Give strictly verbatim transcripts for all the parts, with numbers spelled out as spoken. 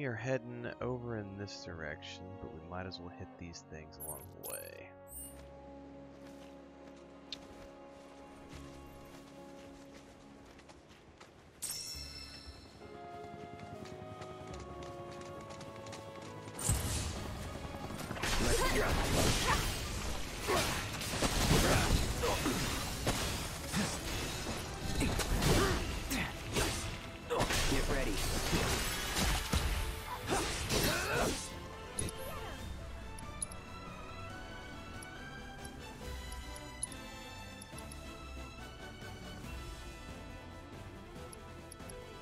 we are heading over in this direction, but we might as well hit these things along the way.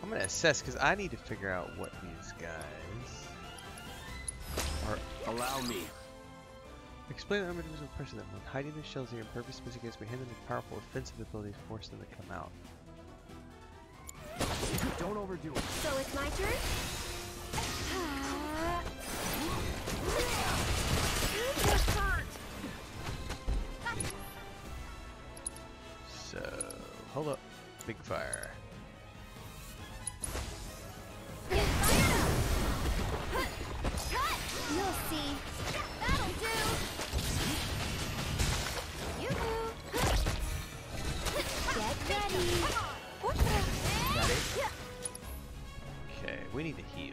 I'm gonna assess because I need to figure out what these guys are. Allow me. Explain the armored invisible person that when hiding their shells here in purpose puts against behind them with powerful offensive abilities force them to come out. Don't overdo it. So it's my turn? So hold up. Big fire. We need to heal.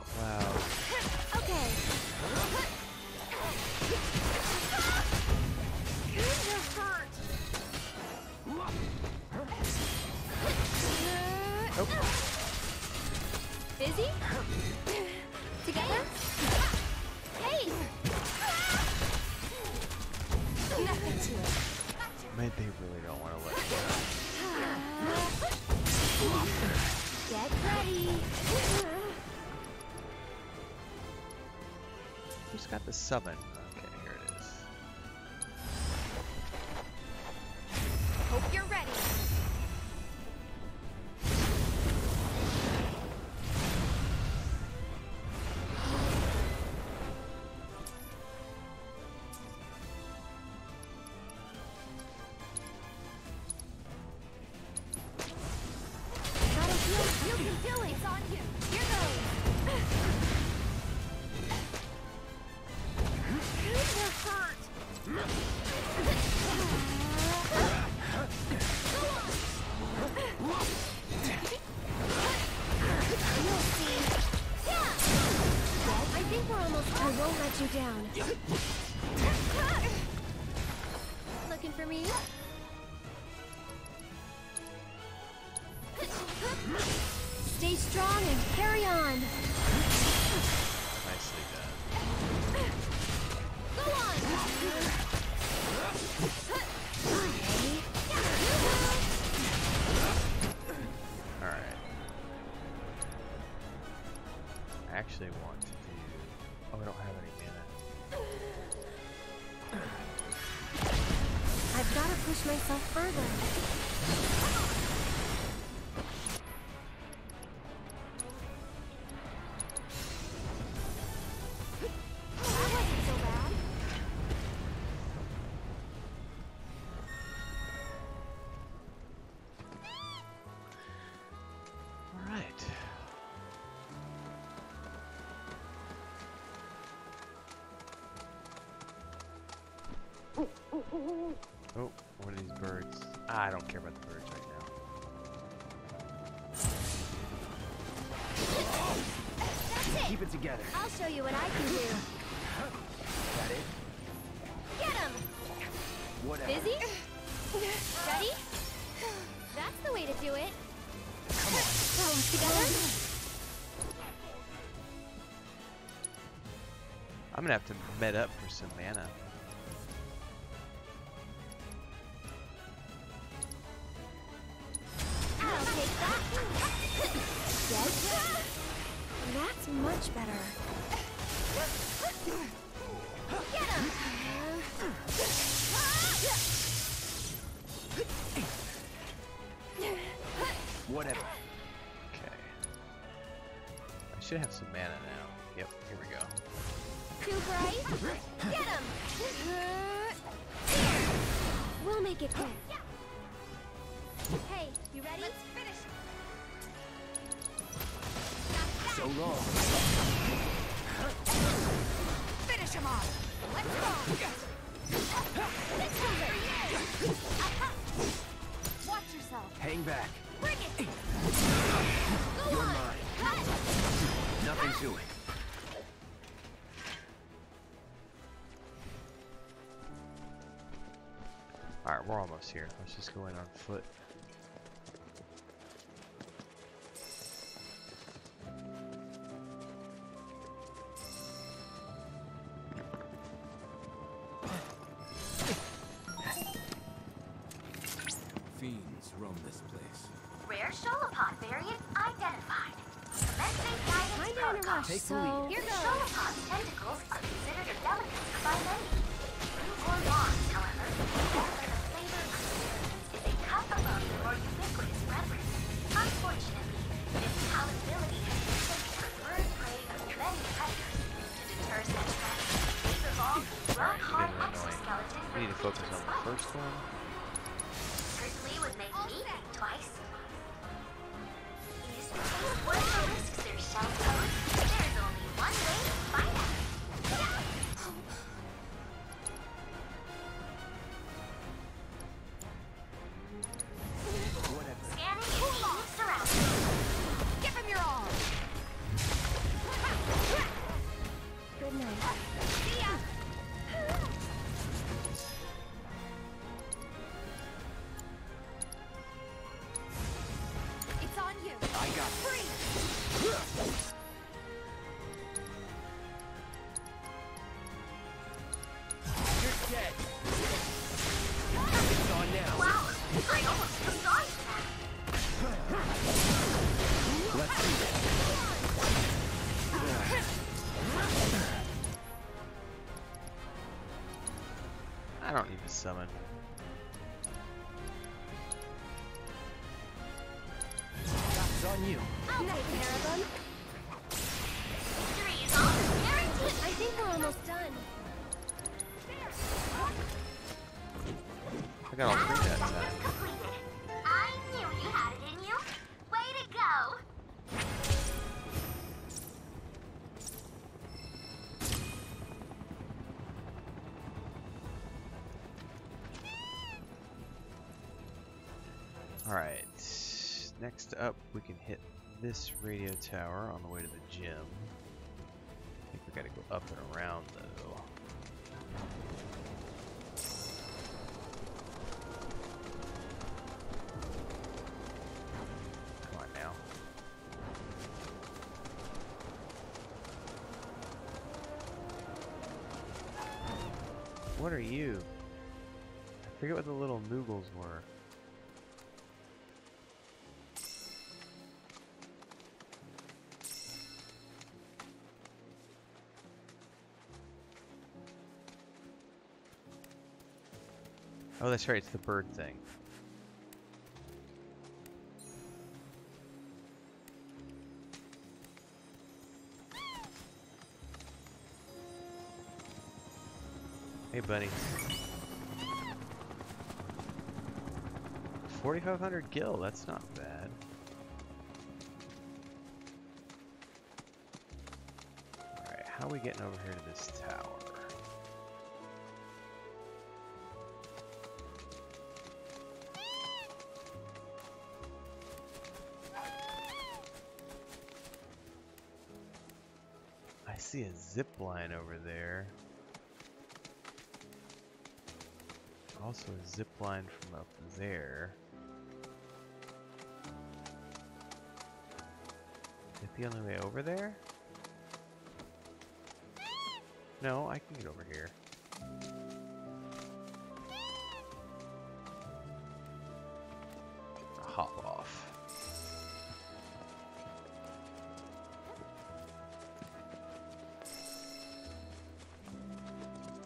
Cloud. Okay. Oh. Busy? Together? Hey! Nothing to it. Man, they really don't want to let go. Get ready. Who's got the summon? Okay, here it is. Hope you're ready. Stay strong and carry on. Nicely done. Go on. All right. I actually want to do. Oh, I don't have any mana. I've got to push myself further. Oh, one of these birds. Ah, I don't care about the birds right now. That's it. Keep it together. I'll show you what I can do. Is that it? Get him! Whatever. Busy? Ready? That's the way to do it. Come on. Come together. I'm gonna have to med up for some mana. Much better. Get him! Whatever. Okay. I should have some mana now. Yep, here we go. Too bright? Get him! We'll make it quick. Hey, you ready? Let's finish. So long. Finish him off. Let's go. Let's go there. Watch yourself. Hang back. Bring it. Go You're on. Mine. Cut. Nothing Cut. to it. Alright, we're almost here. Let's just go in on foot. Fiends roam this place. Rare Cholopod variant identified. Commencing guidance protocol. Take the lead. Here goes. Cholopod's tentacles are considered a delicacy by many. Root or long, however, or ubiquitous reference. Unfortunately, this palatability has been the preferred prey of many predators. To deter such threats, these evolve rock-hard exoskeleton for need to focus on the first one. Grizzly was made to eat twice. Is the case worth the risks their shell pose? There's only one way to find out. I don't even summon. That's on you. I'll take care of them. Victory is almost guaranteed. I think we're almost done. I got all three that time. I knew you had it in you. Way to go. Alright, next up we can hit this radio tower on the way to the gym. I think we gotta go up and around though. Come on now. What are you? I forget what the little Moogles were. Oh, that's right, it's the bird thing. Hey, buddy. forty-five hundred gil, that's not bad. Alright, how are we getting over here to this tower? I see a zip line over there. Also a zip line from up there. Is it the only way over there? No, I can get over here. Hop off.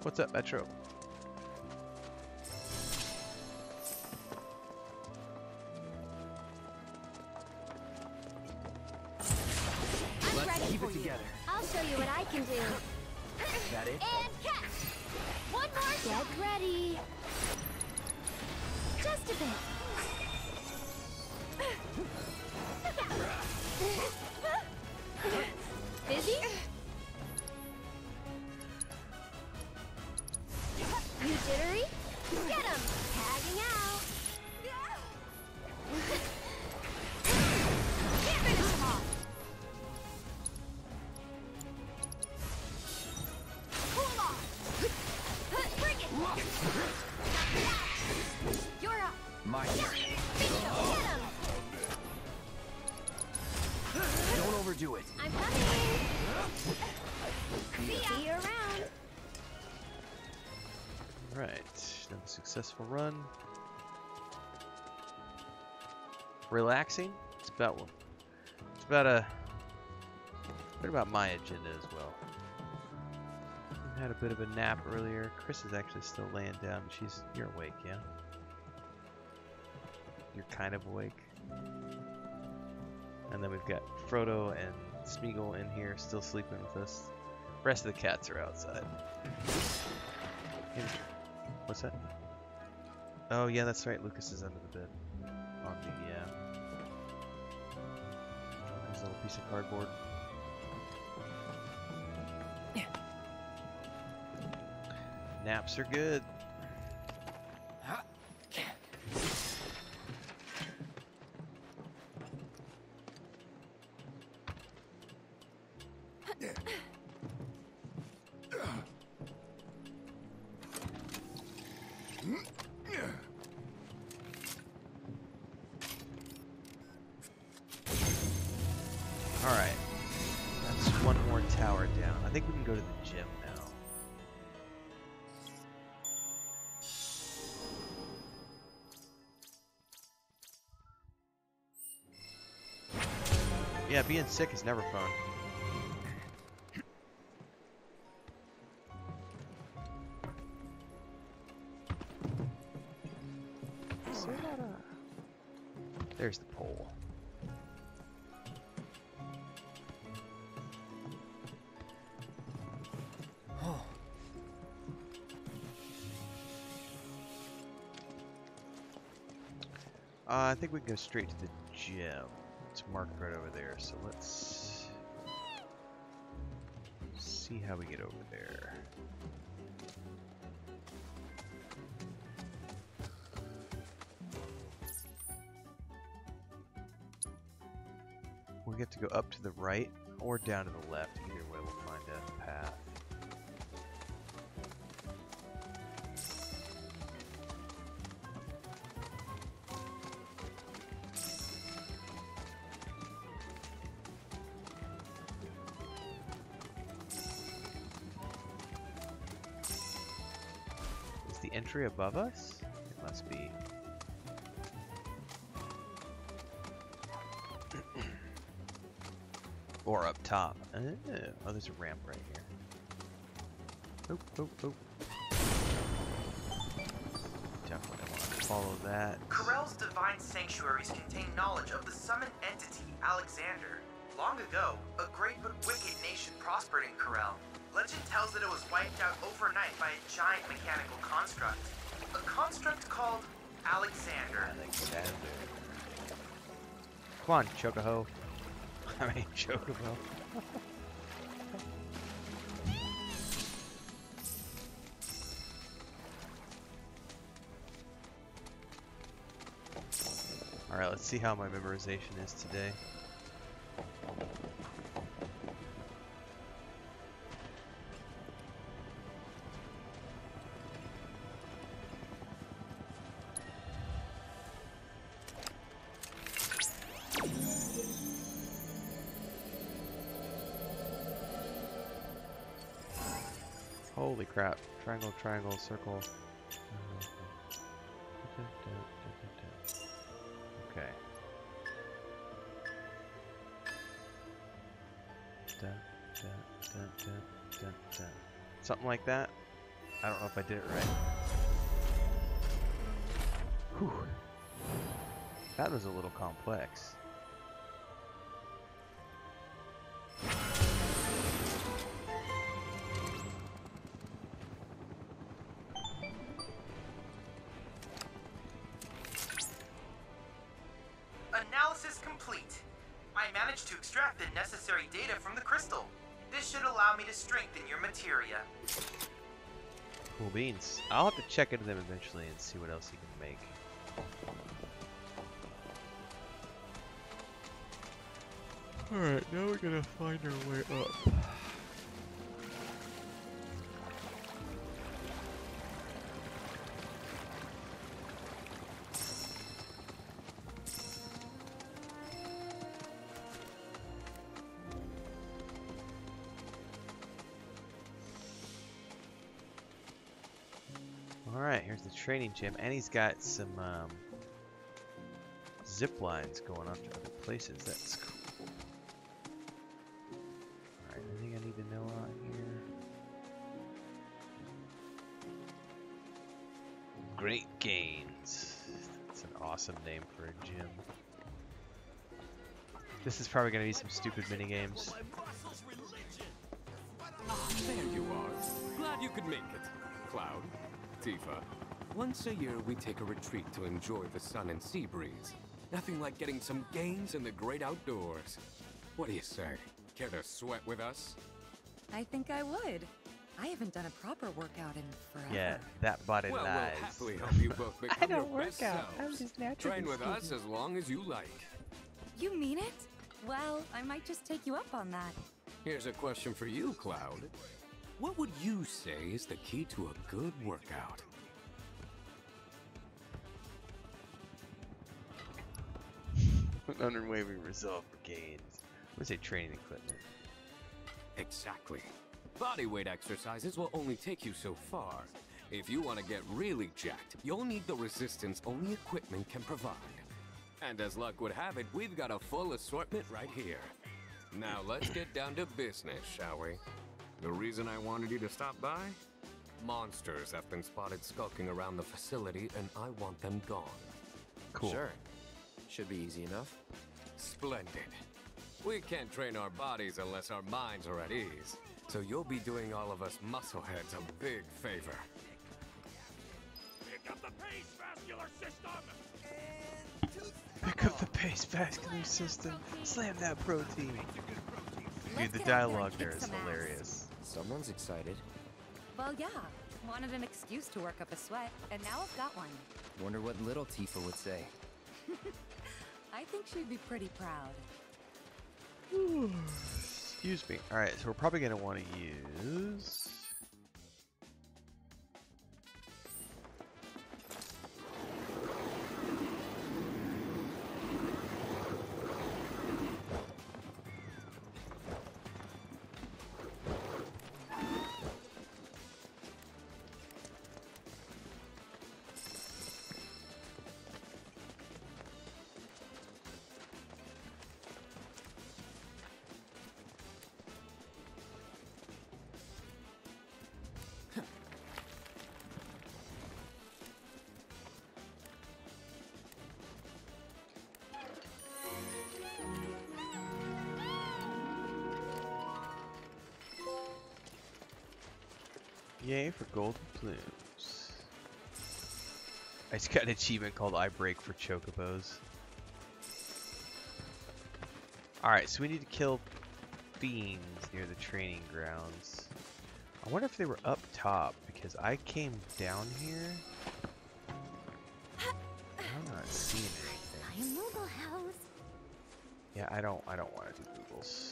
What's up, Metro? I'm Let's ready keep for it together. You. I'll show you what I can do. Is that it? And catch! One more. Get ready. Just a bit. Tagging out. Finish him off. Cool off. Bring it. Now, you're up. My turn. Don't overdo it. I'm coming. See you around. Alright, another successful run. Relaxing? It's about one. It's about a. What about my agenda as well? I had a bit of a nap earlier. Chris is actually still laying down. She's. You're awake, yeah? You're kind of awake. And then we've got Frodo and Smeagol in here still sleeping with us. The rest of the cats are outside. What's that? Oh yeah, that's right. Lucas is under the bed. On the yeah. Uh, there's a little piece of cardboard. Yeah. Naps are good. Huh? Yeah. Yeah, being sick is never fun. There's the pole. Uh, I think we can go straight to the gym. It's marked right over there, so let's see how we get over there. We'll get to go up to the right or down to the left. Either way, we'll find a path. Above us? It must be. Or up top. Oh, oh, there's a ramp right here. Oh, oh, oh. Definitely want to follow that. Corel's divine sanctuaries contain knowledge of the summoned entity, Alexander. Long ago, a great but wicked nation prospered in Corel. Legend tells that it was wiped out overnight by a giant mechanical construct. A construct called Alexander. Alexander. Come on, Chocobo. I mean, Chocobo. Alright, let's see how my memorization is today. Holy crap. Triangle, triangle, circle. Okay. Something like that. I don't know if I did it right. Whew. That was a little complex. Data from the crystal. This should allow me to strengthen your materia. Cool beans. I'll have to check into them eventually and see what else he can make. Alright, now we're gonna find our way up. Alright, here's the training gym, and he's got some um, zip lines going up to other places. That's cool. Great Gains. It's an awesome name for a gym. This is probably gonna be some stupid mini games. Ah, there you are. Glad you could make it. Cloud, Tifa. Once a year we take a retreat to enjoy the sun and sea breeze. Nothing like getting some gains in the great outdoors. What do you say? Care to sweat with us? I think I would. I haven't done a proper workout in forever. Yeah, that body well, lies. We'll happily help you both become I don't work out. I'm just naturally train with speaking. Us as long as you like. You mean it? Well, I might just take you up on that. Here's a question for you, Cloud. What would you say is the key to a good workout? An unwavering resolve for gains. What's a training equipment? Exactly. Body weight exercises will only take you so far. If you want to get really jacked, you'll need the resistance only equipment can provide. And as luck would have it, we've got a full assortment right here. Now let's get down to business, shall we? The reason I wanted you to stop by? Monsters have been spotted skulking around the facility and I want them gone. Cool. Sure. Should be easy enough. Splendid. We can't train our bodies unless our minds are at ease. So you'll be doing all of us muscleheads a big favor. Pick up the pace, vascular system! Pick up the pace, vascular system! Slam that protein! Dude, the dialogue there is hilarious. Someone's excited. Well, yeah. Wanted an excuse to work up a sweat, and now I've got one. Wonder what little Tifa would say. I think she'd be pretty proud. Ooh. Excuse me. All right, so we're probably going to want to use yay for golden plumes. I just got an achievement called I Break for Chocobos. Alright, so we need to kill fiends near the training grounds. I wonder if they were up top, because I came down here. I'm not seeing anything. Yeah, I don't I don't want to do Googles.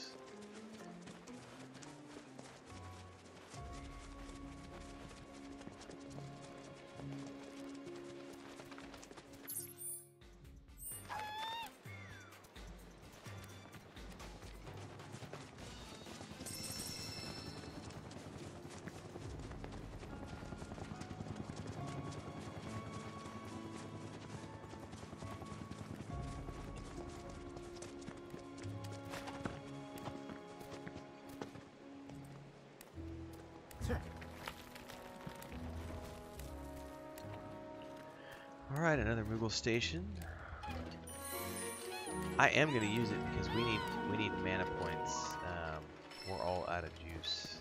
Alright, another Moogle station. I am going to use it because we need we need mana points. Um, we're all out of juice.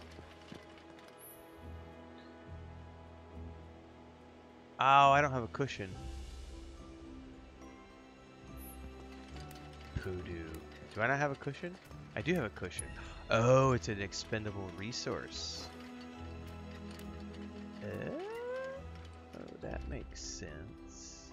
Oh, I don't have a cushion. Poodoo. Do I not have a cushion? I do have a cushion. Oh, it's an expendable resource. Uh, oh, that makes sense.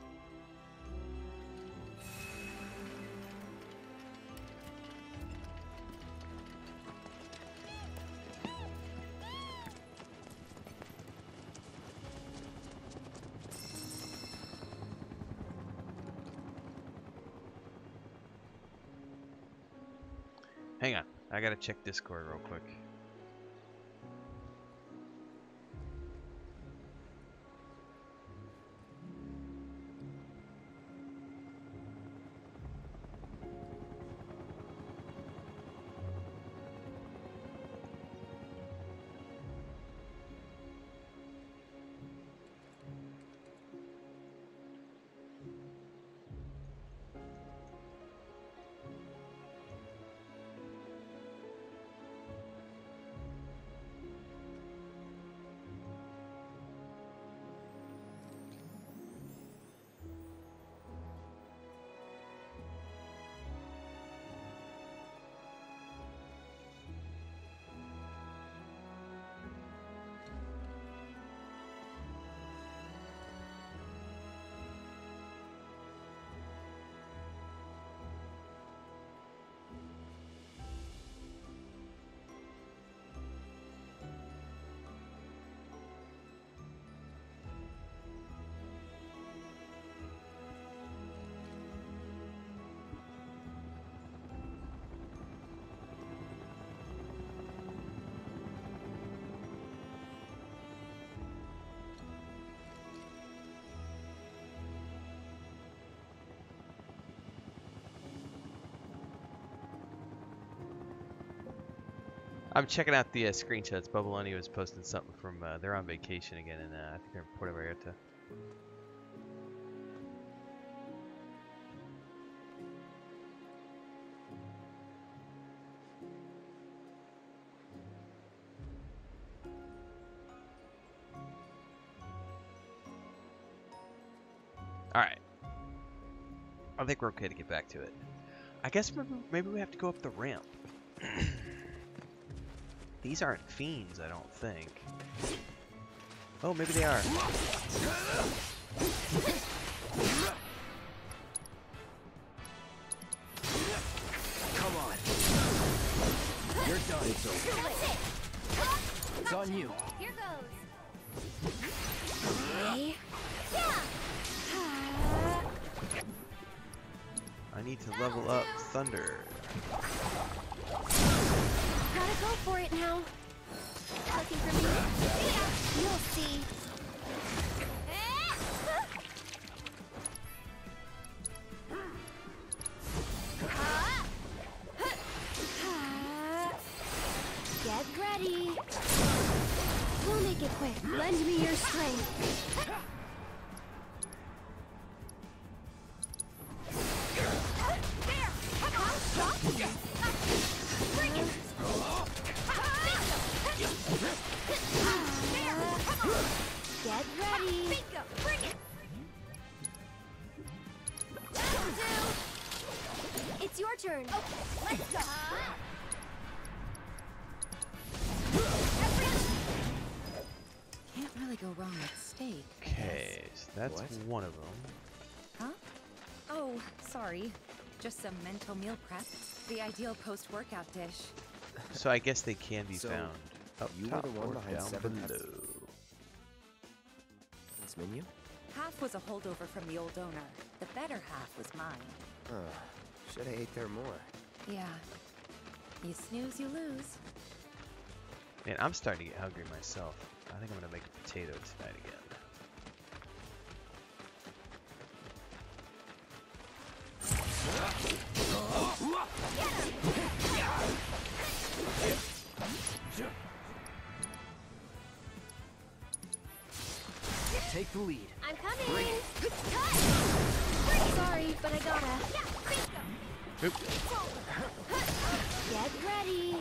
Hang on, I gotta check Discord real quick. I'm checking out the uh, screenshots. Bubbleoni was posting something from, uh, they're on vacation again, and uh, I think they're in Puerto Vallarta. Alright. I think we're okay to get back to it. I guess maybe, maybe we have to go up the ramp. These aren't fiends, I don't think. Oh, maybe they are. Come on. You're done. It's over. It's on you. Here goes. Okay. Yeah. I need to level up Thunder. Gotta go for it now. Looking for me? Yeah, you'll see. Get ready. We'll make it quick. Lend me your strength. One of them. Huh? Oh, sorry. Just some mental meal prep. The ideal post-workout dish. So I guess they can be so found. Up you top were the one behind seven below. This menu? Half was a holdover from the old owner. The better half was mine. Uh, should I ate there more? Yeah. You snooze, you lose. Man, I'm starting to get hungry myself. I think I'm gonna make a potato tonight again. Take the lead. I'm coming. Sorry, but I gotta. Oop. Get ready.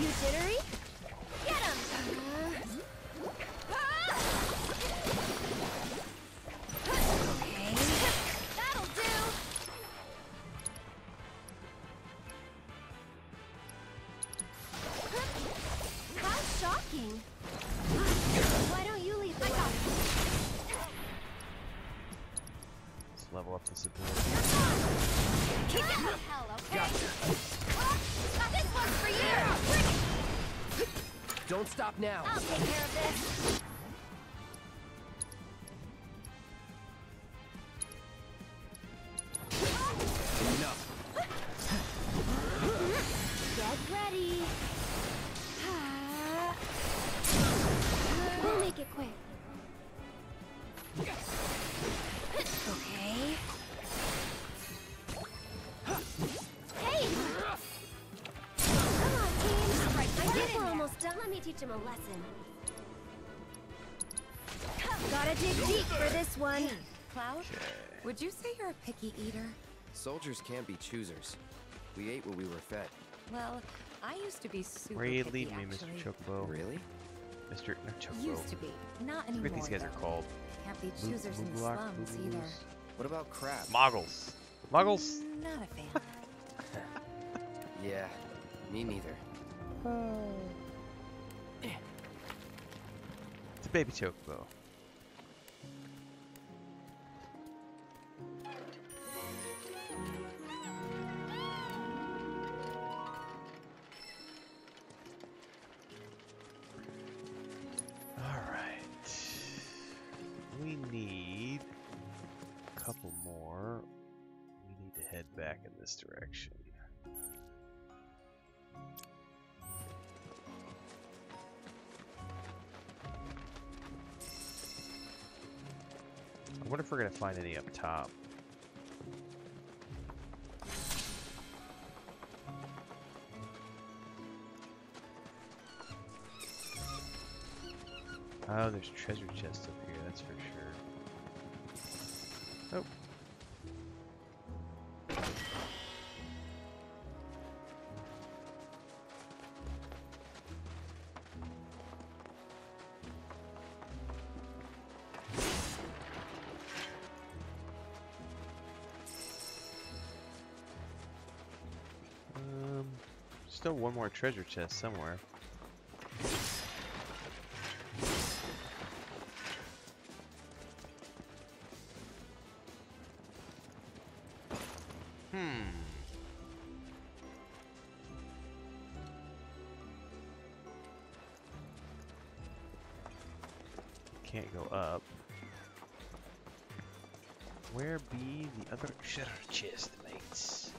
You jittery? Get him. working. Why don't you leave the way? Let's level up this ability. Kick it to hell, okay? Gotcha. Oh, this one's for you! Don't stop now. I'll take care of this. Him a lesson. Gotta dig deep for this one. Hey, Cloud, would you say you're a picky eater? Soldiers can't be choosers. We ate what we were fed. Well, I used to be super really picky, me, actually. Mister Chocobo. Really? Mister No, Chocobo. Used to be. Not anymore. What these guys are called. Can't be choosers in slums either. What about crap? Moggles. Moggles? Not a fan. Yeah, me neither. Oh. It's a baby Chocobo. Alright. We need a couple more. We need to head back in this direction. I wonder if we're going to find any up top. Oh, there's treasure chests up here, that's for sure. Oh. Still one more treasure chest somewhere. Hmm. Can't go up. Where be the other treasure chest, mates?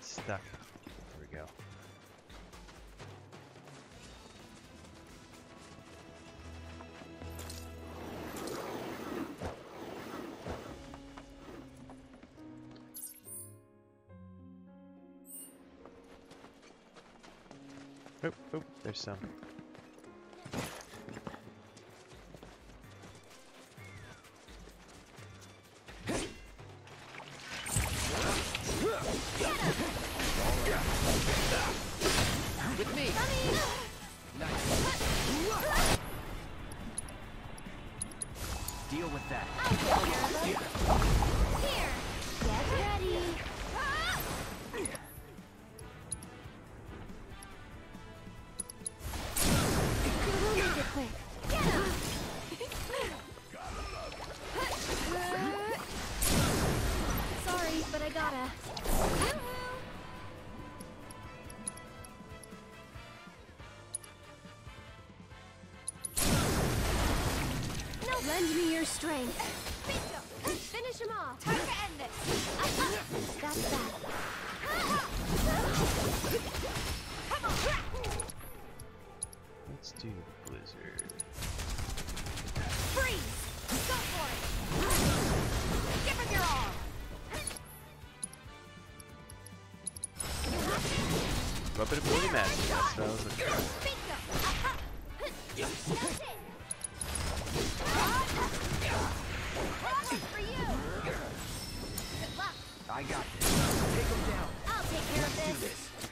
Stuck. Here we go. Oh, oh, there's some. Lend me your strength. Finish them all. Time to end this. That's that. Come on. Let's do the blizzard. Freeze! Go for it. Give it your all. Rub it ability magic. That's what I was looking for. I got this. Take him down. I'll take care Let's of this. this.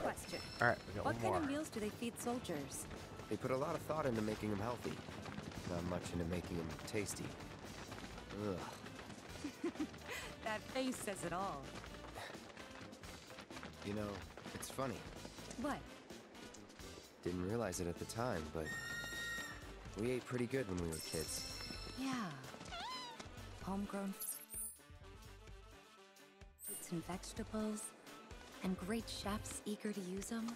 Question. All right, we got what one more. What kind of meals do they feed soldiers? They put a lot of thought into making them healthy. Not much into making them tasty. Ugh. That face says it all. You know, it's funny. What? Didn't realize it at the time, but we ate pretty good when we were kids. Yeah. Homegrown fruits and vegetables, and great chefs eager to use them.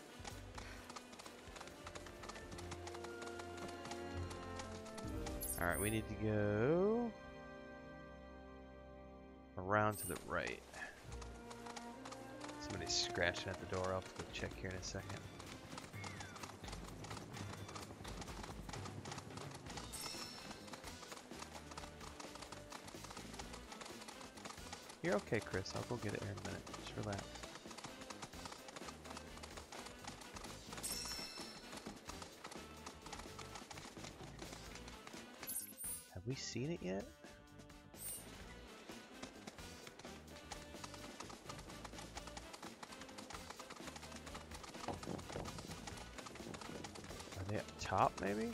All right, we need to go around to the right. Somebody's scratching at the door. I'll have to go check here in a second. You're okay, Chris. I'll go get it here in a minute. Just relax. Have we seen it yet? Are they up top, maybe?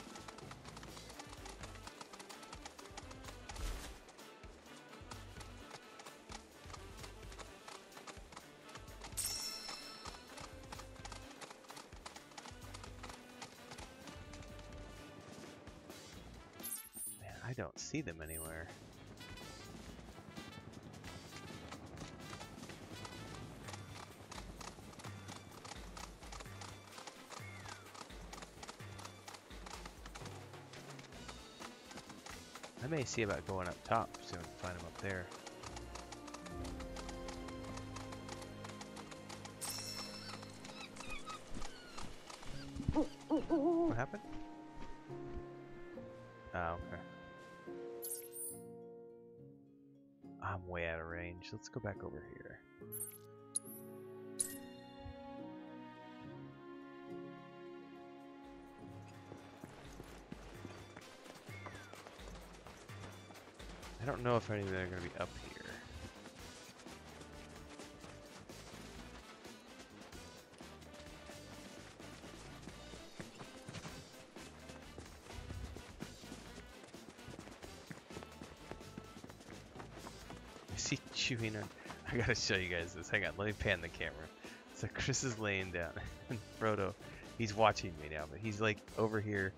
Don't see them anywhere. I may see about going up top soon to find them up there. Ooh, ooh, ooh, ooh. What happened? Oh, okay. I'm way out of range. Let's go back over here. I don't know if any of them are going to be up here. I gotta show you guys this. Hang on, let me pan the camera. So Chris is laying down, and Frodo, he's watching me now, but he's like over here.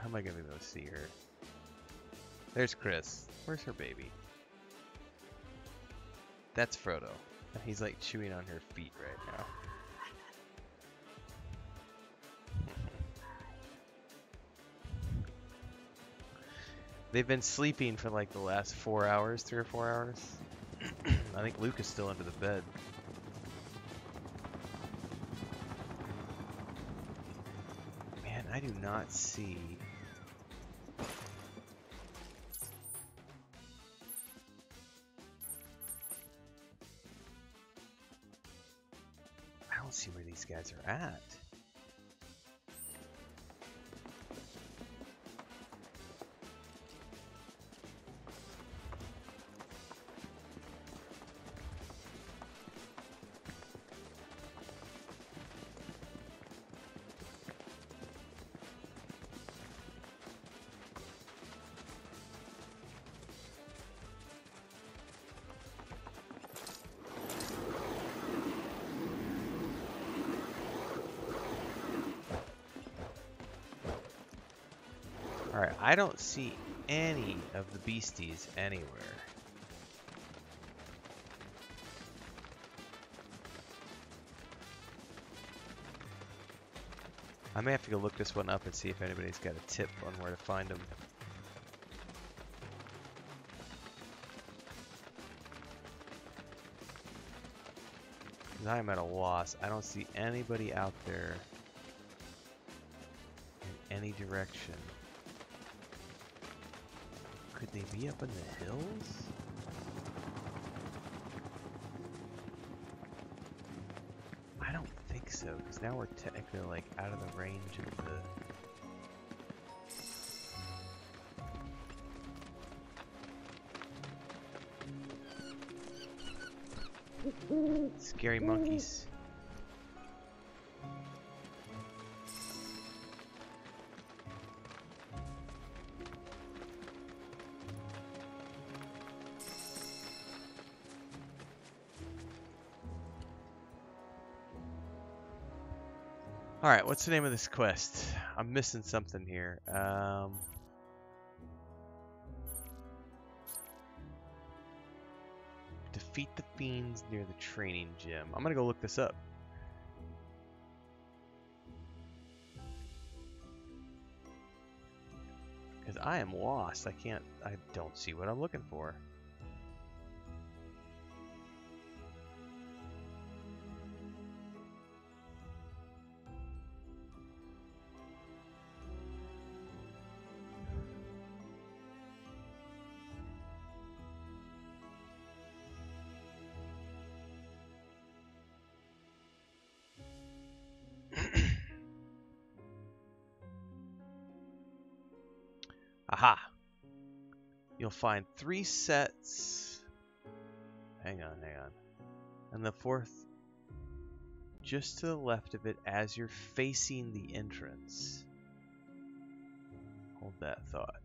How am I gonna be able to see her? There's Chris. Where's her baby? That's Frodo, and he's like chewing on her feet right now. They've been sleeping for like the last four hours, three or four hours. I think Luke is still under the bed. Man, I do not see. I don't see where these guys are at. Alright, I don't see any of the beasties anywhere. I may have to go look this one up and see if anybody's got a tip on where to find them. Because I'm at a loss. I don't see anybody out there in any direction. Could they be up in the hills? I don't think so, because now we're technically like out of the range of the... Scary monkeys. Alright, what's the name of this quest? I'm missing something here. Um... Defeat the fiends near the training gym. I'm gonna go look this up. Because I am lost. I can't... I don't see what I'm looking for. Aha! You'll find three sets. Hang on, hang on. And the fourth, just to the left of it as you're facing the entrance. Hold that thought.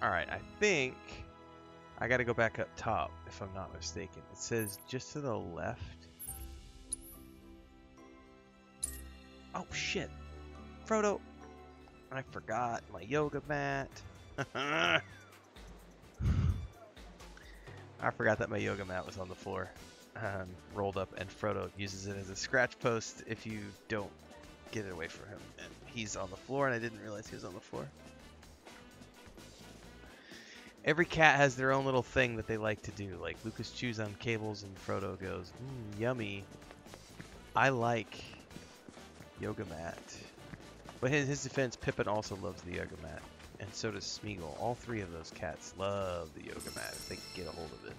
Alright, I think I gotta go back up top, if I'm not mistaken. It says just to the left. Oh shit! Frodo! I forgot my yoga mat. I forgot that my yoga mat was on the floor. Um, rolled up, and Frodo uses it as a scratch post if you don't get it away from him. And he's on the floor, and I didn't realize he was on the floor. Every cat has their own little thing that they like to do. Like, Lucas chews on cables and Frodo goes, mm, yummy. I like yoga mat. But in his defense, Pippin also loves the yoga mat. And so does Smeagol. All three of those cats love the yoga mat if they can get a hold of it.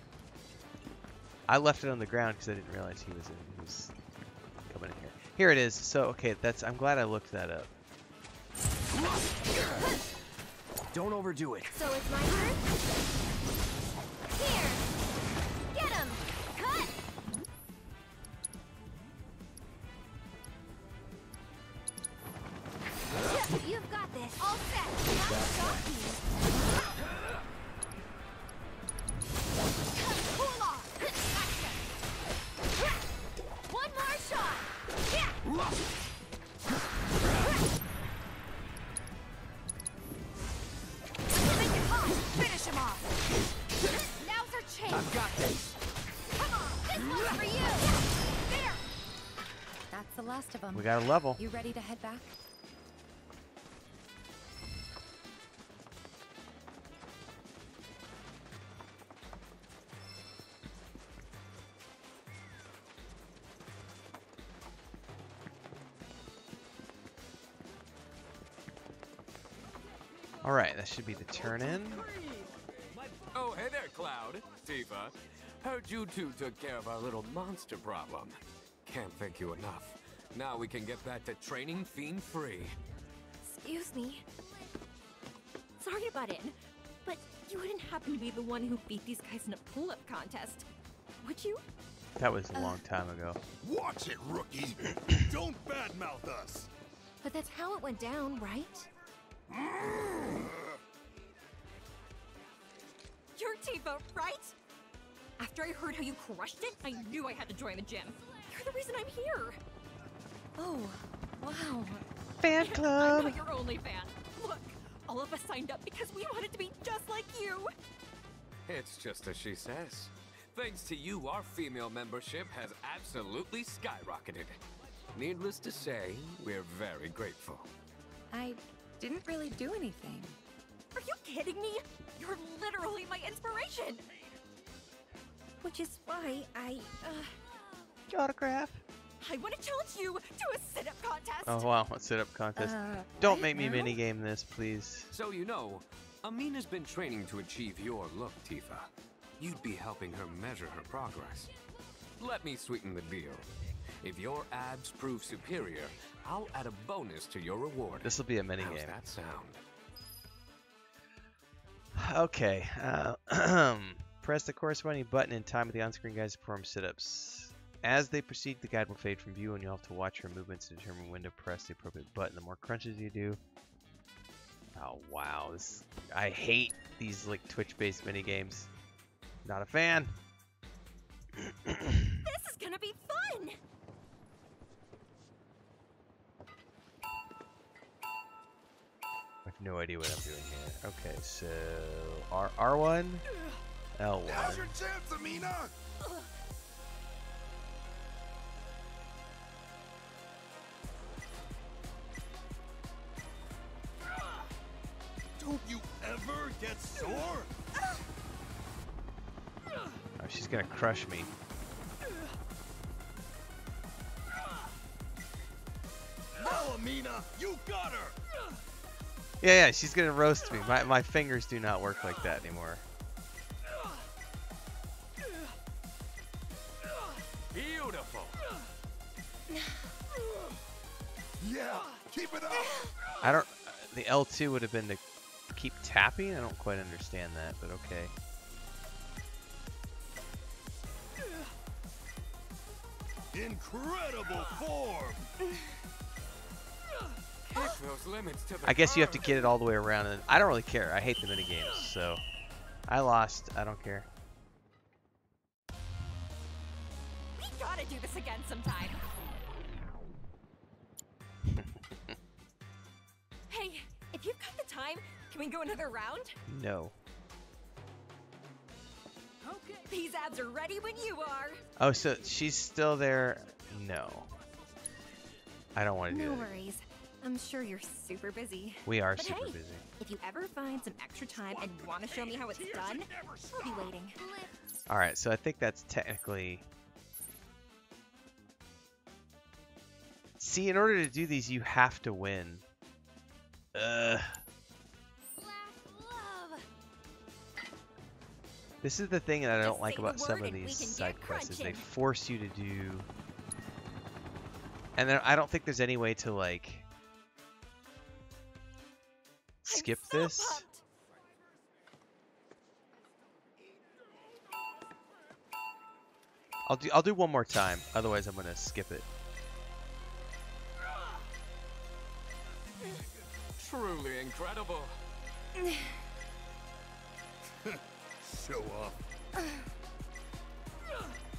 I left it on the ground because I didn't realize he was, in, he was coming in here. Here it is. So, okay, that's. I'm glad I looked that up. Don't overdo it. So it's my turn? Here! Get him! Cut! You've got this. All set. I'll stop you. Cool off. One more shot. Yeah. I've got this. Come on, this one's for you. There. That's the last of them. We got a level. You ready to head back? All right, that should be the turn in. Oh, hey there, Cloud. Tifa. Heard you two took care of our little monster problem. Can't thank you enough. Now we can get back to training fiend free. Excuse me. Sorry about it, but you wouldn't happen to be the one who beat these guys in a pull-up contest, would you? That was a uh, long time ago. Watch it, rookie! Don't badmouth us! But that's how it went down, right? You're Tifa, right? After I heard how you crushed it, I knew I had to join the gym. You're the reason I'm here. Oh, wow. Fan club. I'm not your only fan. Look, all of us signed up because we wanted to be just like you. It's just as she says. Thanks to you, our female membership has absolutely skyrocketed. Needless to say, we're very grateful. I didn't really do anything. Are you kidding me? You're literally my inspiration! Which is why I, uh... autograph. I want to challenge you to a sit-up contest! Oh wow, a sit-up contest. Uh, Don't right make now? me minigame this, please. So you know, Amina's been training to achieve your look, Tifa. You'd be helping her measure her progress. Let me sweeten the deal. If your abs prove superior, I'll add a bonus to your reward. This will be a minigame. How's that sound? Okay. Uh, press the corresponding button in time with the on-screen guys to perform sit-ups. As they proceed, the guide will fade from view, and you'll have to watch her movements to determine when to press the appropriate button. The more crunches you do. Oh wow! This, I hate these like Twitch-based minigames. Not a fan. This is gonna be fun. I have no idea what I'm doing here. Okay, so R R1, L1. Now's your chance, Amina. Don't you ever get sore? Oh, she's gonna crush me. Now, Amina, you got her. Yeah, yeah, she's gonna roast me. My my fingers do not work like that anymore. Beautiful. Yeah, keep it up. I don't. The L two would have been to keep tapping? I don't quite understand that, but okay. Incredible form. Those limits to the I guess you have to get it all the way around, and I don't really care. I hate the minigames, so I lost. I don't care. We gotta do this again sometime. Hey, if you've got the time, can we go another round? No. Okay. These abs are ready when you are. Oh, so she's still there? No. I don't want to do that. No worries. I'm sure you're super busy. We are but super hey, busy. If you ever find some extra time and want to show me how it's done, we'll be waiting. All right, so I think that's technically... See, in order to do these, you have to win. Uh. This is the thing that I don't like about some of these side quests, is they force you to do... And then I don't think there's any way to, like, skip this. I'll do, I'll do one more time, otherwise I'm gonna skip it. Truly incredible. Show off.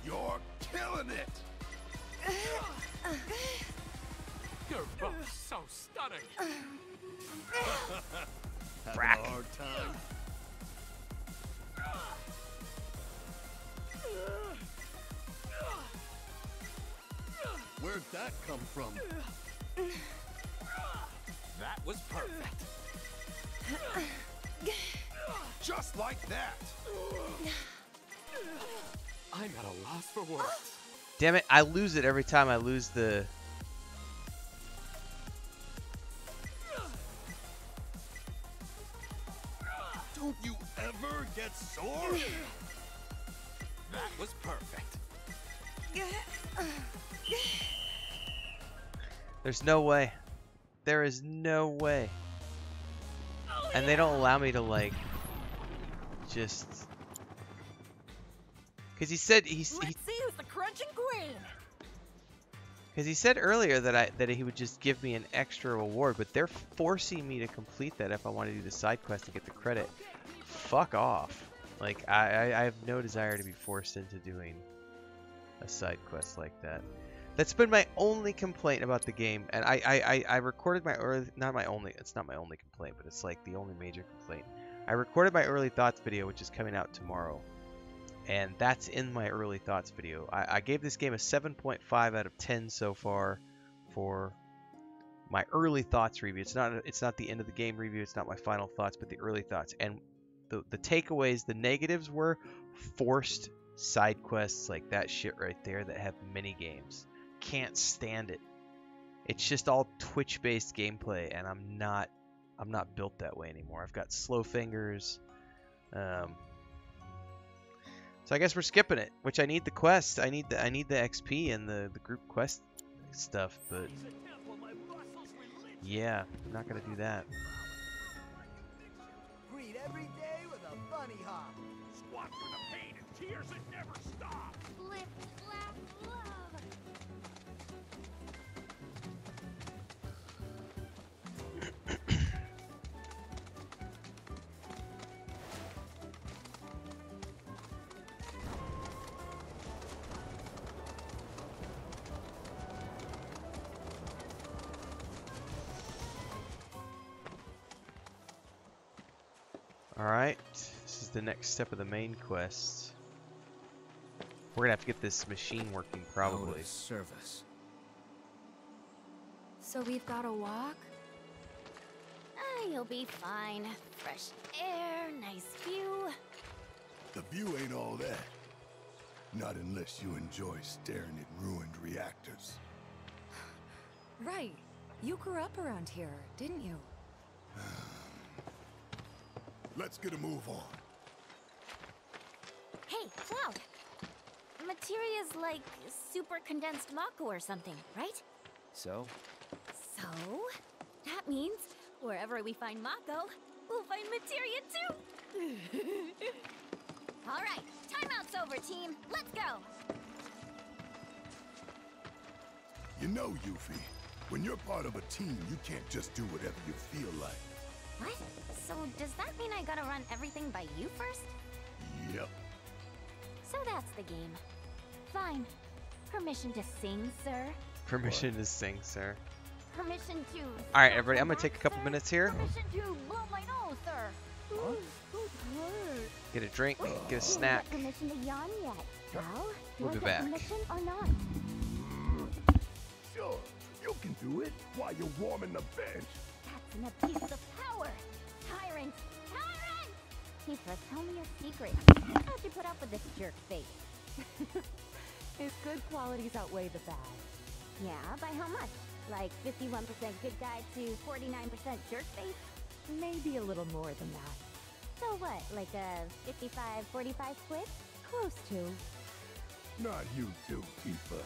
You're killing it. You're both so stunning. Brack. Having a hard time. Where'd that come from? That was perfect. Just like that. I'm at a loss for words. Damn it, I lose it every time I lose the... Don't you ever get sore? That was perfect. There's no way. There is no way. And they don't allow me to, like... Just because he said he's. Let's he... see who's the crunching queen. Because he said earlier that I that he would just give me an extra reward, but they're forcing me to complete that if I want to do the side quest to get the credit. Okay. Fuck off! Like I, I I have no desire to be forced into doing a side quest like that. That's been my only complaint about the game, and I I I, I recorded my early not my only it's not my only complaint, but it's like the only major complaint. I recorded my early thoughts video, which is coming out tomorrow, and that's in my early thoughts video. I, I gave this game a seven point five out of ten so far for my early thoughts review. It's not it's not the end of the game review. It's not my final thoughts, but the early thoughts. And the the takeaways, the negatives were forced side quests like that shit right there that have mini games. Can't stand it. It's just all twitch-based gameplay, and I'm not I'm not built that way anymore. I've got slow fingers. Um, so I guess we're skipping it, which I need the quest. I need the I need the X P and the the group quest stuff, but yeah, I'm not gonna do that. Greet every day with a bunny hop. Squat for the pain and tears that never stop. Flip, flap, love. Alright, this is the next step of the main quest. We're gonna have to get this machine working, probably. Service. So we've got to walk? Ah, you'll be fine. Fresh air, nice view. The view ain't all that. Not unless you enjoy staring at ruined reactors. Right. You grew up around here, didn't you? Let's get a move on. Hey, Cloud! Materia's like super condensed Mako or something, right? So? So? That means wherever we find Mako, we'll find Materia too! Alright, timeout's over, team! Let's go! You know, Yuffie, when you're part of a team, you can't just do whatever you feel like. What? So does that mean I gotta run everything by you first? Yep. So that's the game. Fine. Permission to sing, sir? Permission what? to sing, sir. Permission to... Alright, everybody, I'm gonna take a couple sir? minutes here. Permission to blow my nose, sir. What? Get a drink, get a snack. You haven't got permission to yawn yet. Now, we'll be back. Permission or not? Sure, you can do it while you're warming the bench. And a piece of power! Tyrant! Tyrant! Tifa, tell me a secret. How'd you put up with this jerk face? His good qualities outweigh the bad. Yeah, by how much? Like fifty-one percent good guy to forty-nine percent jerk face? Maybe a little more than that. So what, like a fifty-five forty-five split? Close to. Not you too, Tifa.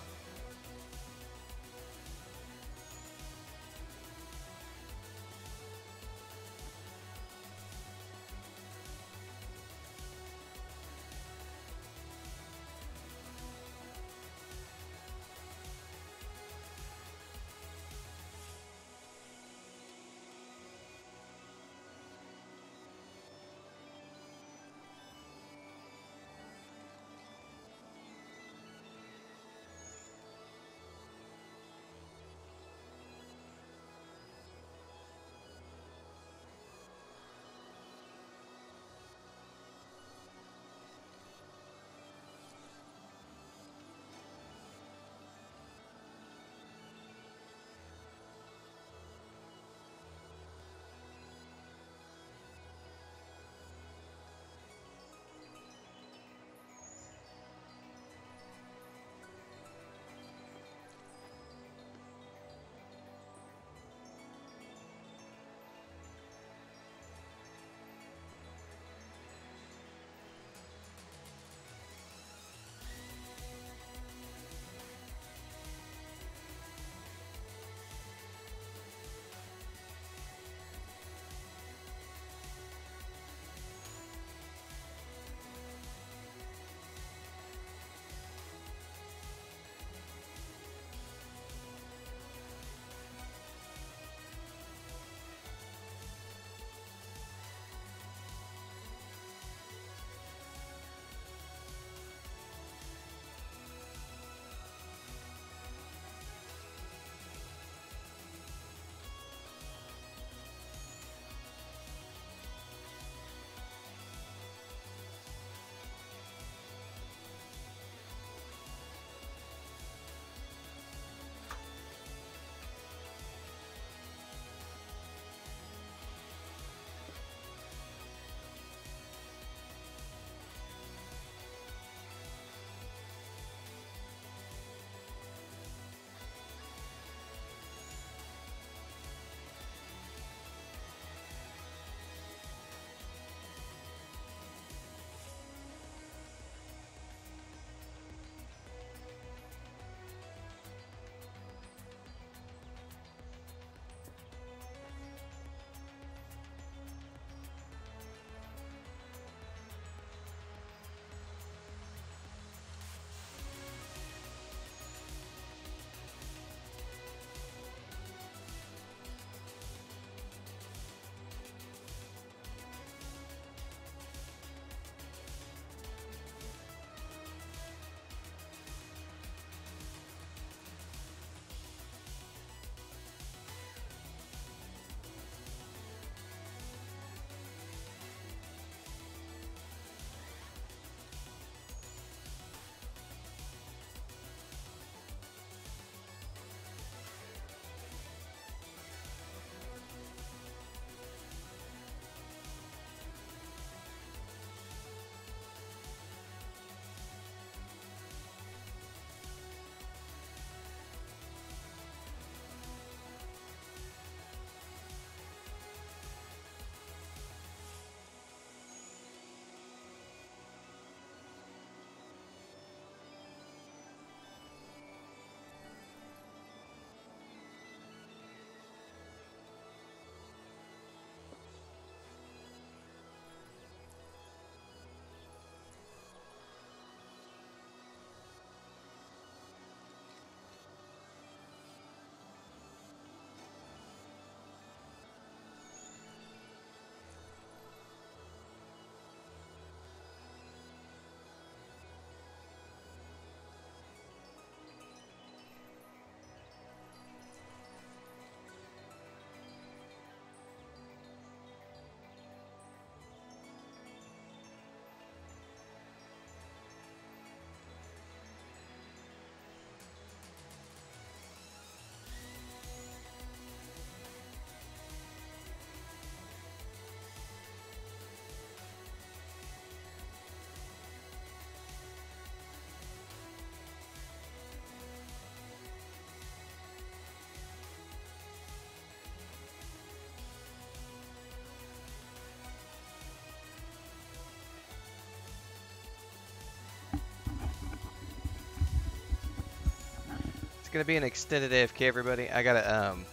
gonna be an extended A F K, everybody. I gotta, um,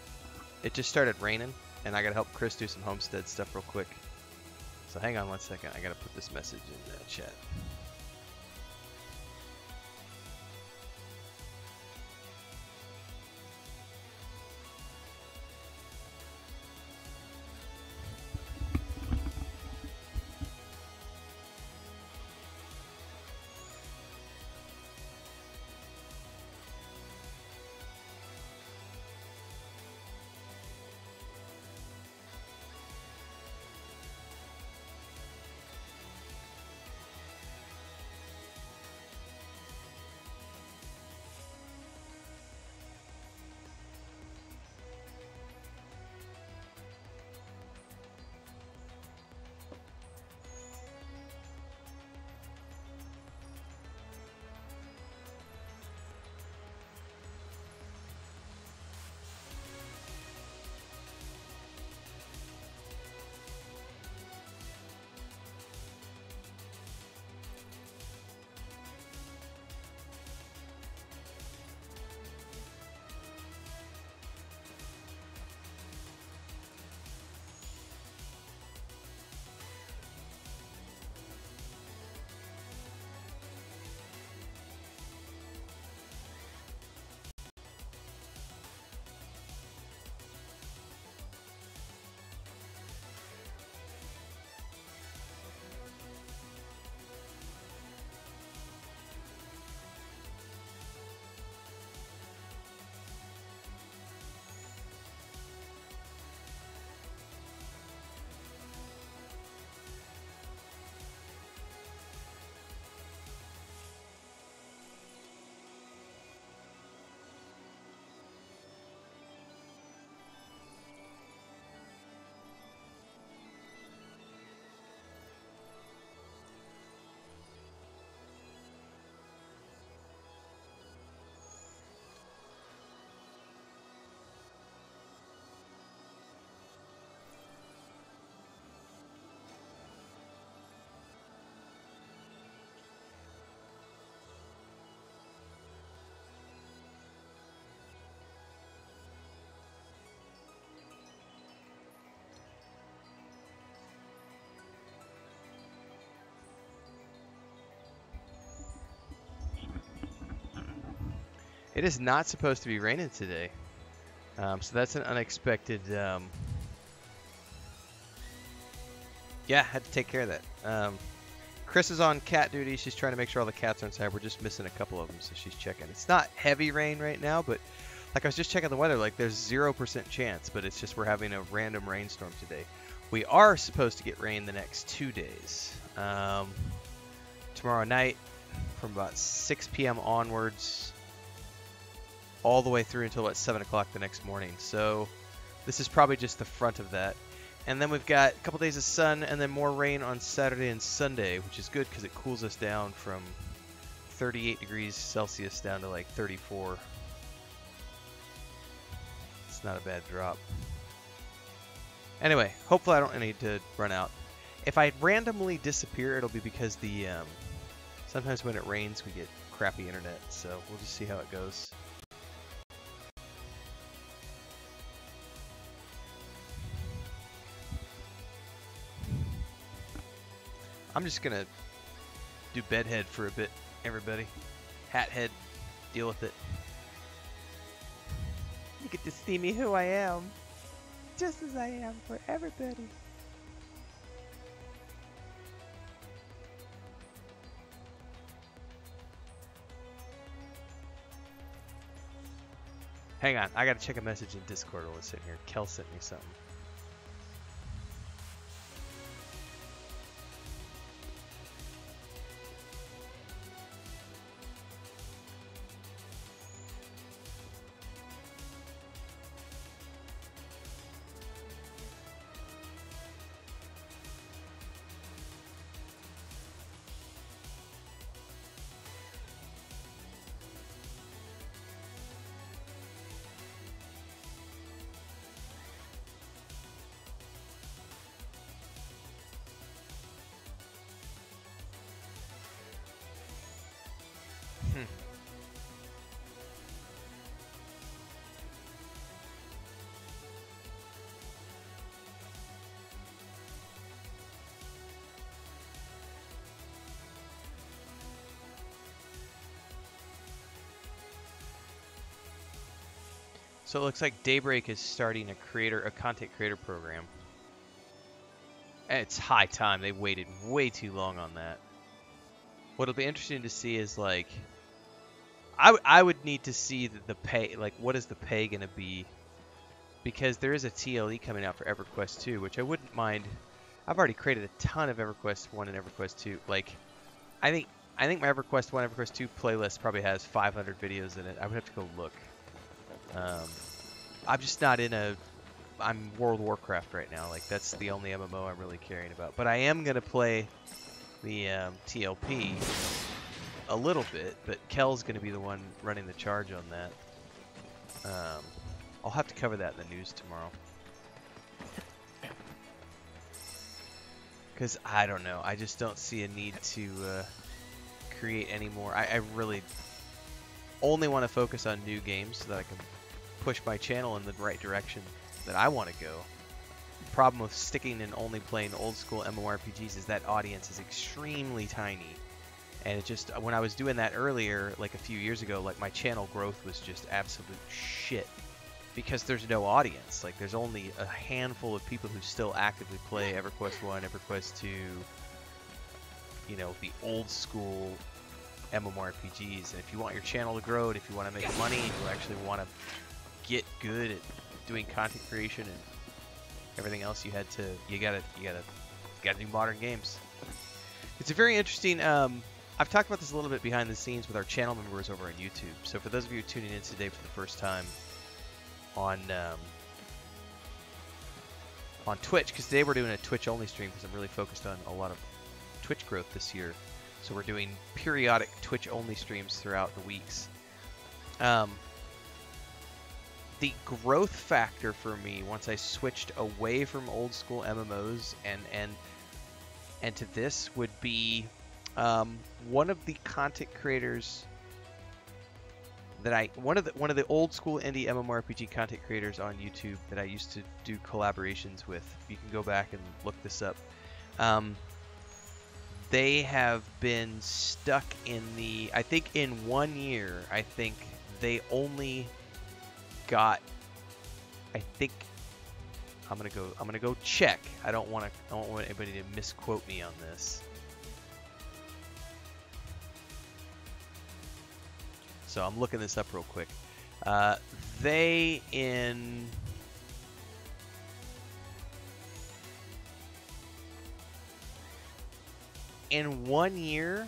it just started raining, and I gotta help Chris do some homestead stuff real quick. So hang on one second, I gotta put this message in the chat. It is not supposed to be raining today, um, so that's an unexpected. Um... Yeah, had to take care of that. Um, Chris is on cat duty. She's trying to make sure all the cats are inside. We're just missing a couple of them, so she's checking. It's not heavy rain right now, but like I was just checking the weather, like there's zero percent chance, but it's just we're having a random rainstorm today. We are supposed to get rain the next two days. Um, tomorrow night, from about six P M onwards, all the way through until about seven o'clock the next morning. So this is probably just the front of that. And then we've got a couple days of sun and then more rain on Saturday and Sunday, which is good because it cools us down from thirty-eight degrees Celsius down to like thirty-four. It's not a bad drop. Anyway, hopefully I don't need to run out. If I randomly disappear, it'll be because the um, sometimes when it rains, we get crappy internet. So we'll just see how it goes. I'm just gonna do bedhead for a bit, everybody. Hathead, deal with it. You get to see me who I am, just as I am for everybody. Hang on, I gotta check a message in Discord while it's sitting here. Kel sent me something. So it looks like Daybreak is starting a creator, a content creator program. And it's high time. They waited way too long on that. What'll be interesting to see is like, I, I would need to see that the pay, like what is the pay going to be? Because there is a T L E coming out for EverQuest two, which I wouldn't mind. I've already created a ton of EverQuest one and EverQuest two. Like, I think I think my EverQuest one, EverQuest two playlist probably has five hundred videos in it. I would have to go look. Um, I'm just not in a... I'm World of Warcraft right now. Like, that's the only M M O I'm really caring about. But I am going to play the um, T L P a little bit, but Kel's going to be the one running the charge on that. Um, I'll have to cover that in the news tomorrow. Because I don't know. I just don't see a need to uh, create any more. I, I really only want to focus on new games so that I can push my channel in the right direction that I want to go. The problem with sticking and only playing old school MMORPGs is that audience is extremely tiny. And it just, when I was doing that earlier, like a few years ago, like my channel growth was just absolute shit. Because there's no audience. Like, there's only a handful of people who still actively play EverQuest one, EverQuest two, you know, the old school MMORPGs. And if you want your channel to grow, and if you want to make money, and you actually want to get good at doing content creation and everything else, you had to, you gotta, you gotta, you gotta do modern games. It's a very interesting, um, I've talked about this a little bit behind the scenes with our channel members over on YouTube. So for those of you tuning in today for the first time, on um, on Twitch, because today we're doing a Twitch only stream because I'm really focused on a lot of Twitch growth this year, so we're doing periodic Twitch only streams throughout the weeks. Um, the growth factor for me once I switched away from old school M M Os and and and to this would be um, one of the content creators that I one of the one of the old school indie MMORPG content creators on YouTube that I used to do collaborations with. You can go back and look this up. Um, they have been stuck in the. I think in one year, I think they only got. I think I'm gonna go. I'm gonna go check. I don't want to. I don't want anybody to misquote me on this. So I'm looking this up real quick. Uh, they in... In one year,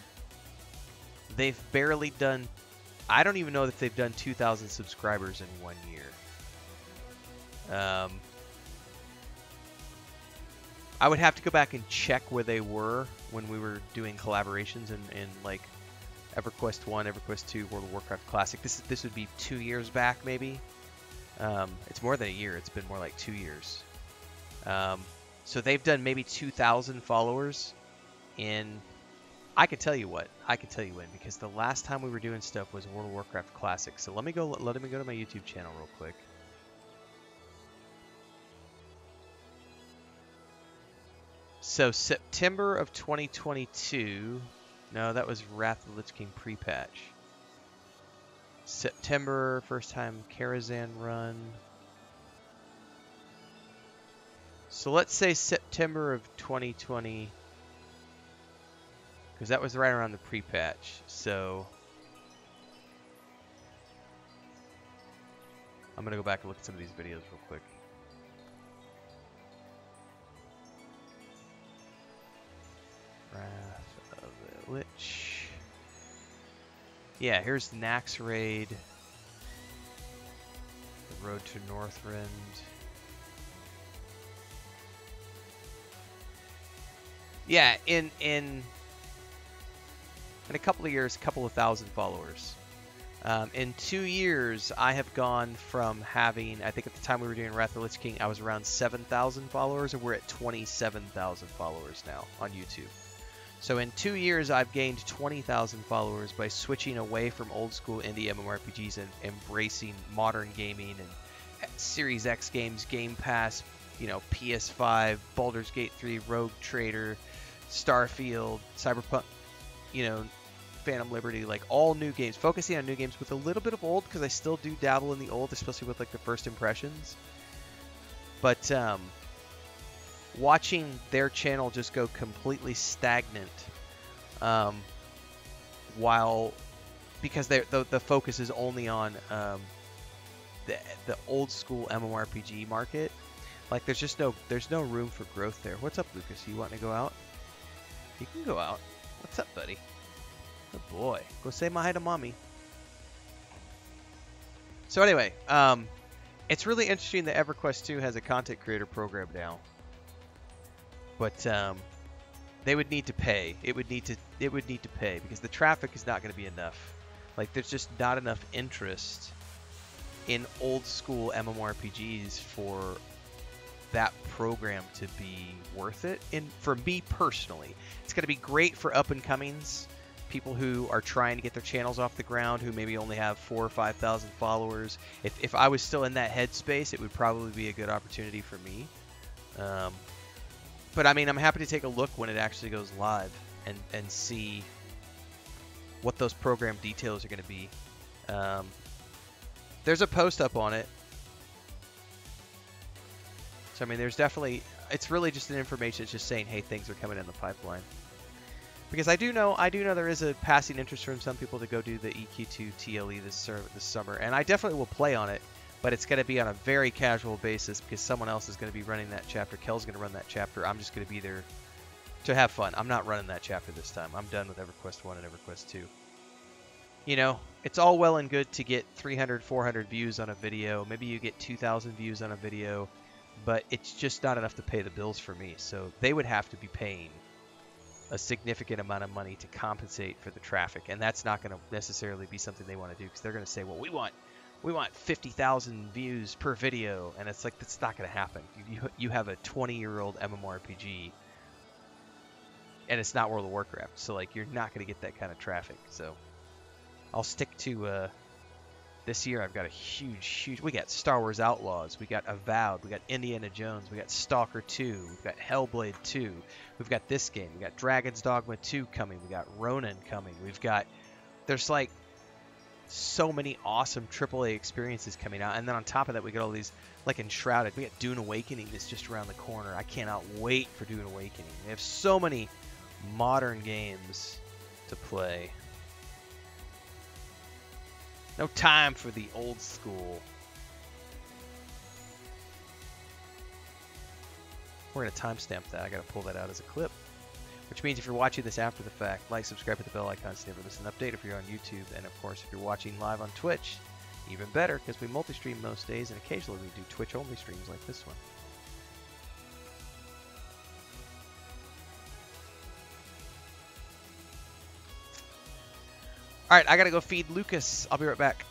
they've barely done... I don't even know if they've done two thousand subscribers in one year. Um, I would have to go back and check where they were when we were doing collaborations and, and like... EverQuest one, EverQuest two, World of Warcraft Classic. This this would be two years back, maybe. Um, it's more than a year. It's been more like two years. Um, so they've done maybe two thousand followers in... I can tell you what. I can tell you when, because the last time we were doing stuff was World of Warcraft Classic. So let me go, let me go to my YouTube channel real quick. So September of twenty twenty-two... No, that was Wrath of the Lich King pre-patch. September, first time Karazhan run. So let's say September of twenty twenty. Because that was right around the pre-patch. So I'm going to go back and look at some of these videos real quick. Wrath. Lich. Yeah, here's Naxx Raid, the Road to Northrend. Yeah, in in in a couple of years, a couple of thousand followers. Um, in two years, I have gone from having, I think at the time we were doing Wrath of the Lich King, I was around seven thousand followers, and we're at twenty-seven thousand followers now on YouTube. So in two years, I've gained twenty thousand followers by switching away from old-school indie MMORPGs and embracing modern gaming and Series X games, Game Pass, you know, P S five, Baldur's Gate three, Rogue Trader, Starfield, Cyberpunk, you know, Phantom Liberty, like all new games, focusing on new games with a little bit of old, because I still do dabble in the old, especially with like the first impressions. But um, watching their channel just go completely stagnant, um, while because the the focus is only on um, the the old school MMORPG market. Like there's just no there's no room for growth there. What's up, Lucas? You want to go out? You can go out. What's up, buddy? Good boy. Go say my hi to mommy. So anyway, um, it's really interesting that EverQuest two has a content creator program now. But um, they would need to pay. It would need to it would need to pay because the traffic is not going to be enough. Like there's just not enough interest in old school MMORPGs for that program to be worth it. And for me personally, it's going to be great for up and comings, people who are trying to get their channels off the ground, who maybe only have four or five thousand followers. If, if I was still in that headspace, it would probably be a good opportunity for me. Um, but I mean, I'm happy to take a look when it actually goes live and, and see what those program details are going to be. Um, there's a post up on it. So, I mean, there's definitely, it's really just an information. It's just saying, hey, things are coming in the pipeline. Because I do know, I do know there is a passing interest from some people to go do the E Q two T L E this, this summer. And I definitely will play on it, but it's going to be on a very casual basis because someone else is going to be running that chapter. Kel's going to run that chapter. I'm just going to be there to have fun. I'm not running that chapter this time. I'm done with EverQuest one and EverQuest two. You know, it's all well and good to get three hundred, four hundred views on a video. Maybe you get two thousand views on a video. But it's just not enough to pay the bills for me. So they would have to be paying a significant amount of money to compensate for the traffic. And that's not going to necessarily be something they want to do because they're going to say, well, we want we want fifty thousand views per video. And it's like, that's not going to happen. You, you, you have a twenty-year-old MMORPG and it's not World of Warcraft. So, like, you're not going to get that kind of traffic. So I'll stick to... Uh, This year, I've got a huge, huge... We got Star Wars Outlaws. We got Avowed. We got Indiana Jones. We got Stalker two. We've got Hellblade two. We've got this game. We got Dragon's Dogma two coming. We got Ronin coming. We've got... There's, like, so many awesome triple A experiences coming out. And then on top of that, we got all these, like, Enshrouded. We got Dune Awakening that's just around the corner. I cannot wait for Dune Awakening. We have so many modern games to play. No time for the old school. We're going to timestamp that. I got to pull that out as a clip. Which means if you're watching this after the fact, like, subscribe with the bell icon so you never miss an update. If you're on YouTube, and of course, if you're watching live on Twitch, even better because we multi-stream most days and occasionally we do Twitch-only streams like this one. All right, I gotta go feed Lucas. I'll be right back.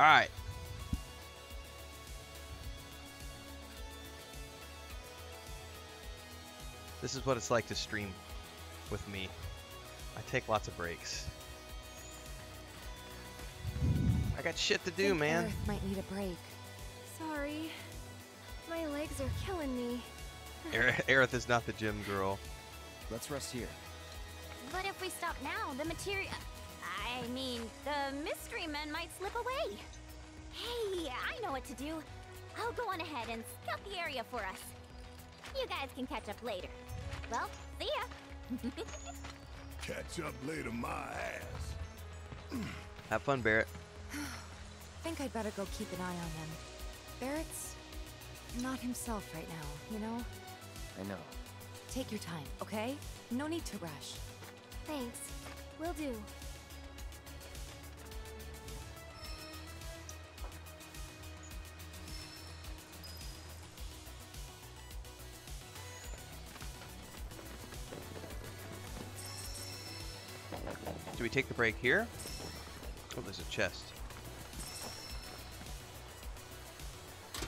Alright. This is what it's like to stream with me. I take lots of breaks. I got shit to do, think man. Earth might need a break. Sorry. My legs are killing me. Aerith is not the gym girl. Let's rest here. But if we stop now, the materia... I mean, the mystery men might slip away. Hey, I know what to do. I'll go on ahead and scout the area for us. You guys can catch up later. Well, see ya. Catch up later, my ass. Have fun, Barrett. I think I'd better go keep an eye on him. Barrett's not himself right now, you know? I know. Take your time, okay? No need to rush. Thanks. Will do. Do we take the break here? Oh, there's a chest. I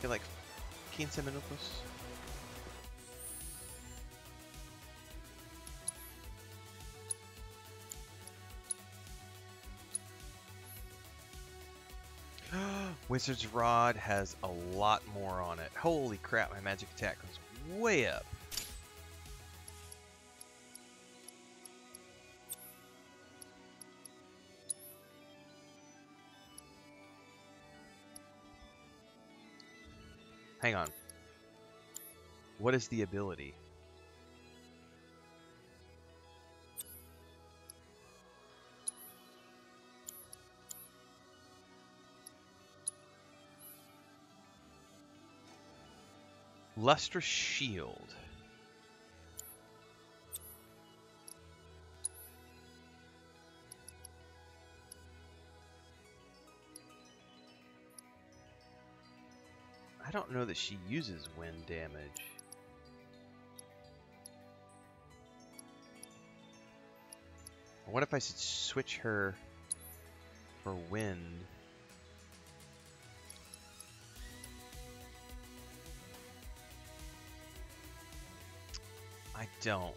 feel like Quintaminopus. Wizard's Rod has a lot more on it. Holy crap, my magic attack goes way up. Hang on. What is the ability? Lustrous Shield. I don't know that she uses wind damage. What if I should switch her for wind? I don't.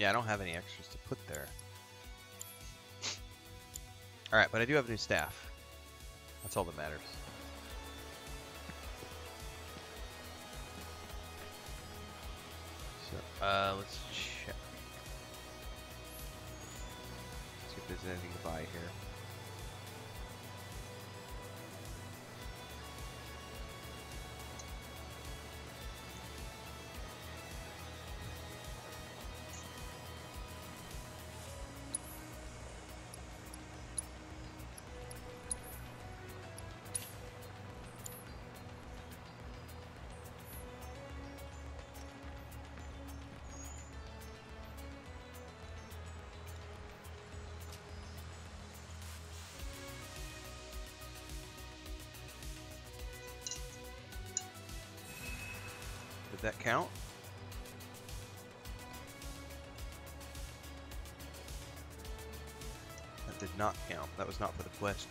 Yeah, I don't have any extras to put there. Alright, but I do have a new staff. That's all that matters. So, uh, let's check. Let's see if there's anything to buy here. Does that count? That did not count. That was not for the quest.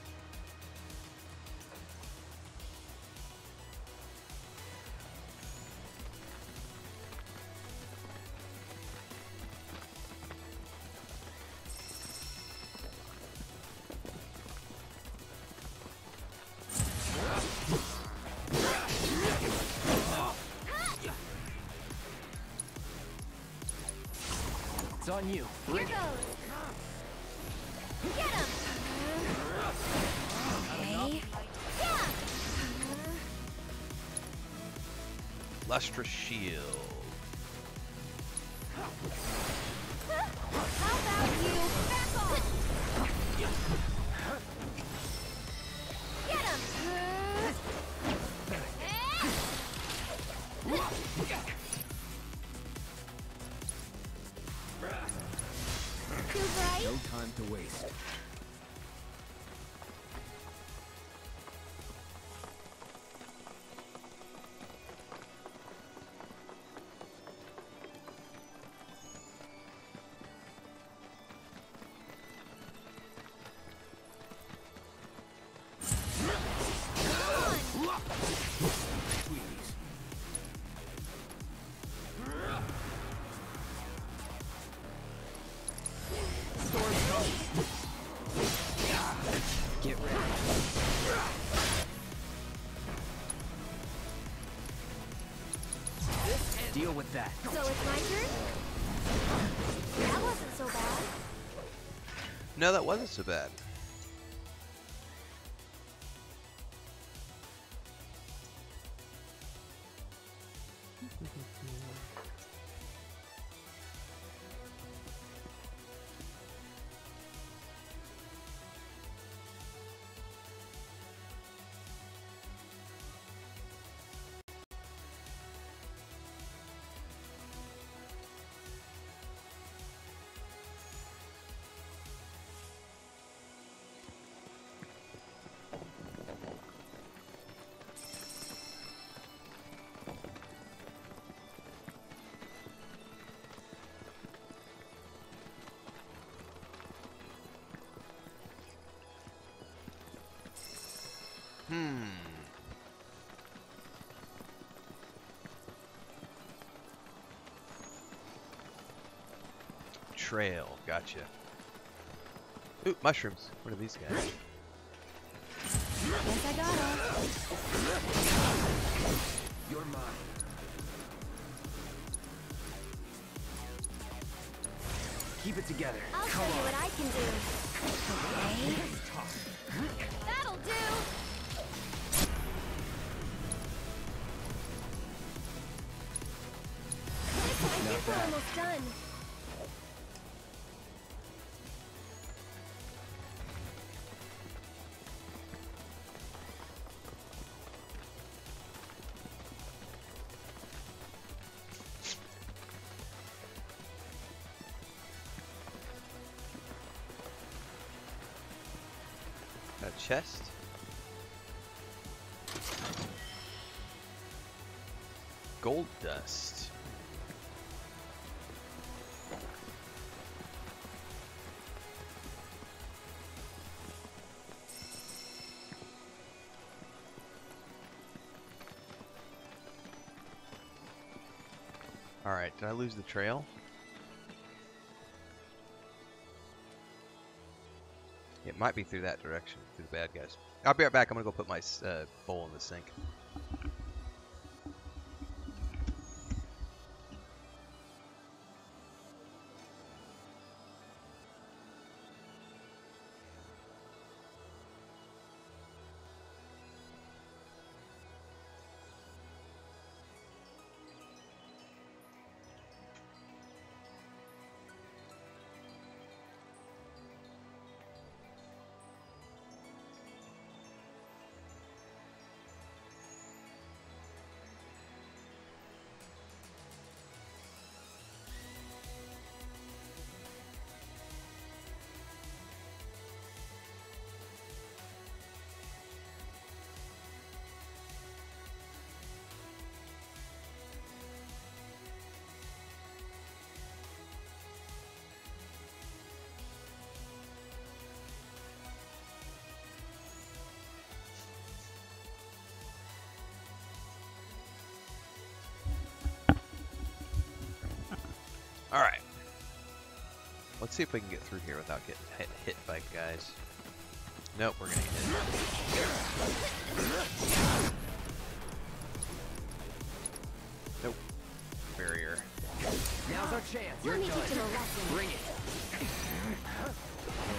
On you. Here goes. Get him. Okay. Yeah. Lustrous Shield. to waste. With that. So it's my turn? That wasn't so bad. No, that wasn't so bad. Hmm. Trail, gotcha. Ooh, mushrooms. What are these guys? Yes, I got them. You're mine. Keep it together. I'll Come show on. you what I can do. Okay. That'll do. We're almost done. That chest. Gold dust. Alright, did I lose the trail? It might be through that direction, through the bad guys. I'll be right back. I'm gonna go put my uh, bowl in the sink. Alright. Let's see if we can get through here without getting hit, hit by guys. Nope, we're gonna get hit. Nope. Barrier. Now's our chance. You're done. Bring it.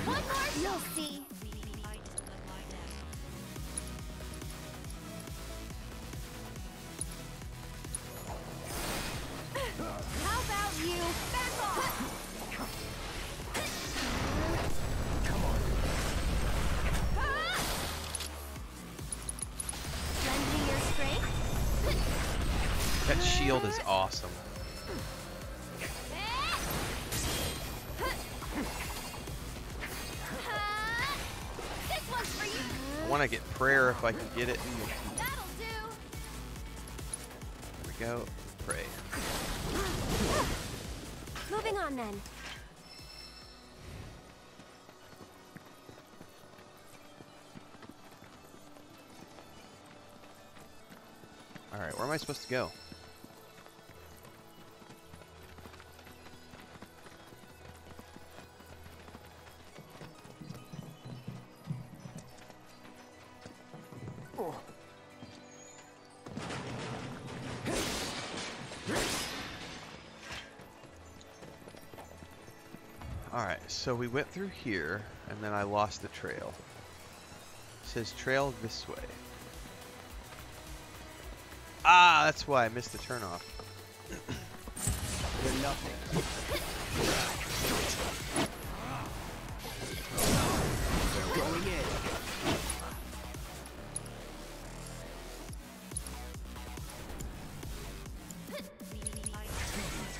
One more, you'll see. Shield is awesome. want to get prayer if I can get it. There we go. Pray. Moving on then. All right, where am I supposed to go? So we went through here, and then I lost the trail. It says trail this way. Ah, that's why I missed the turnoff. You're nothing.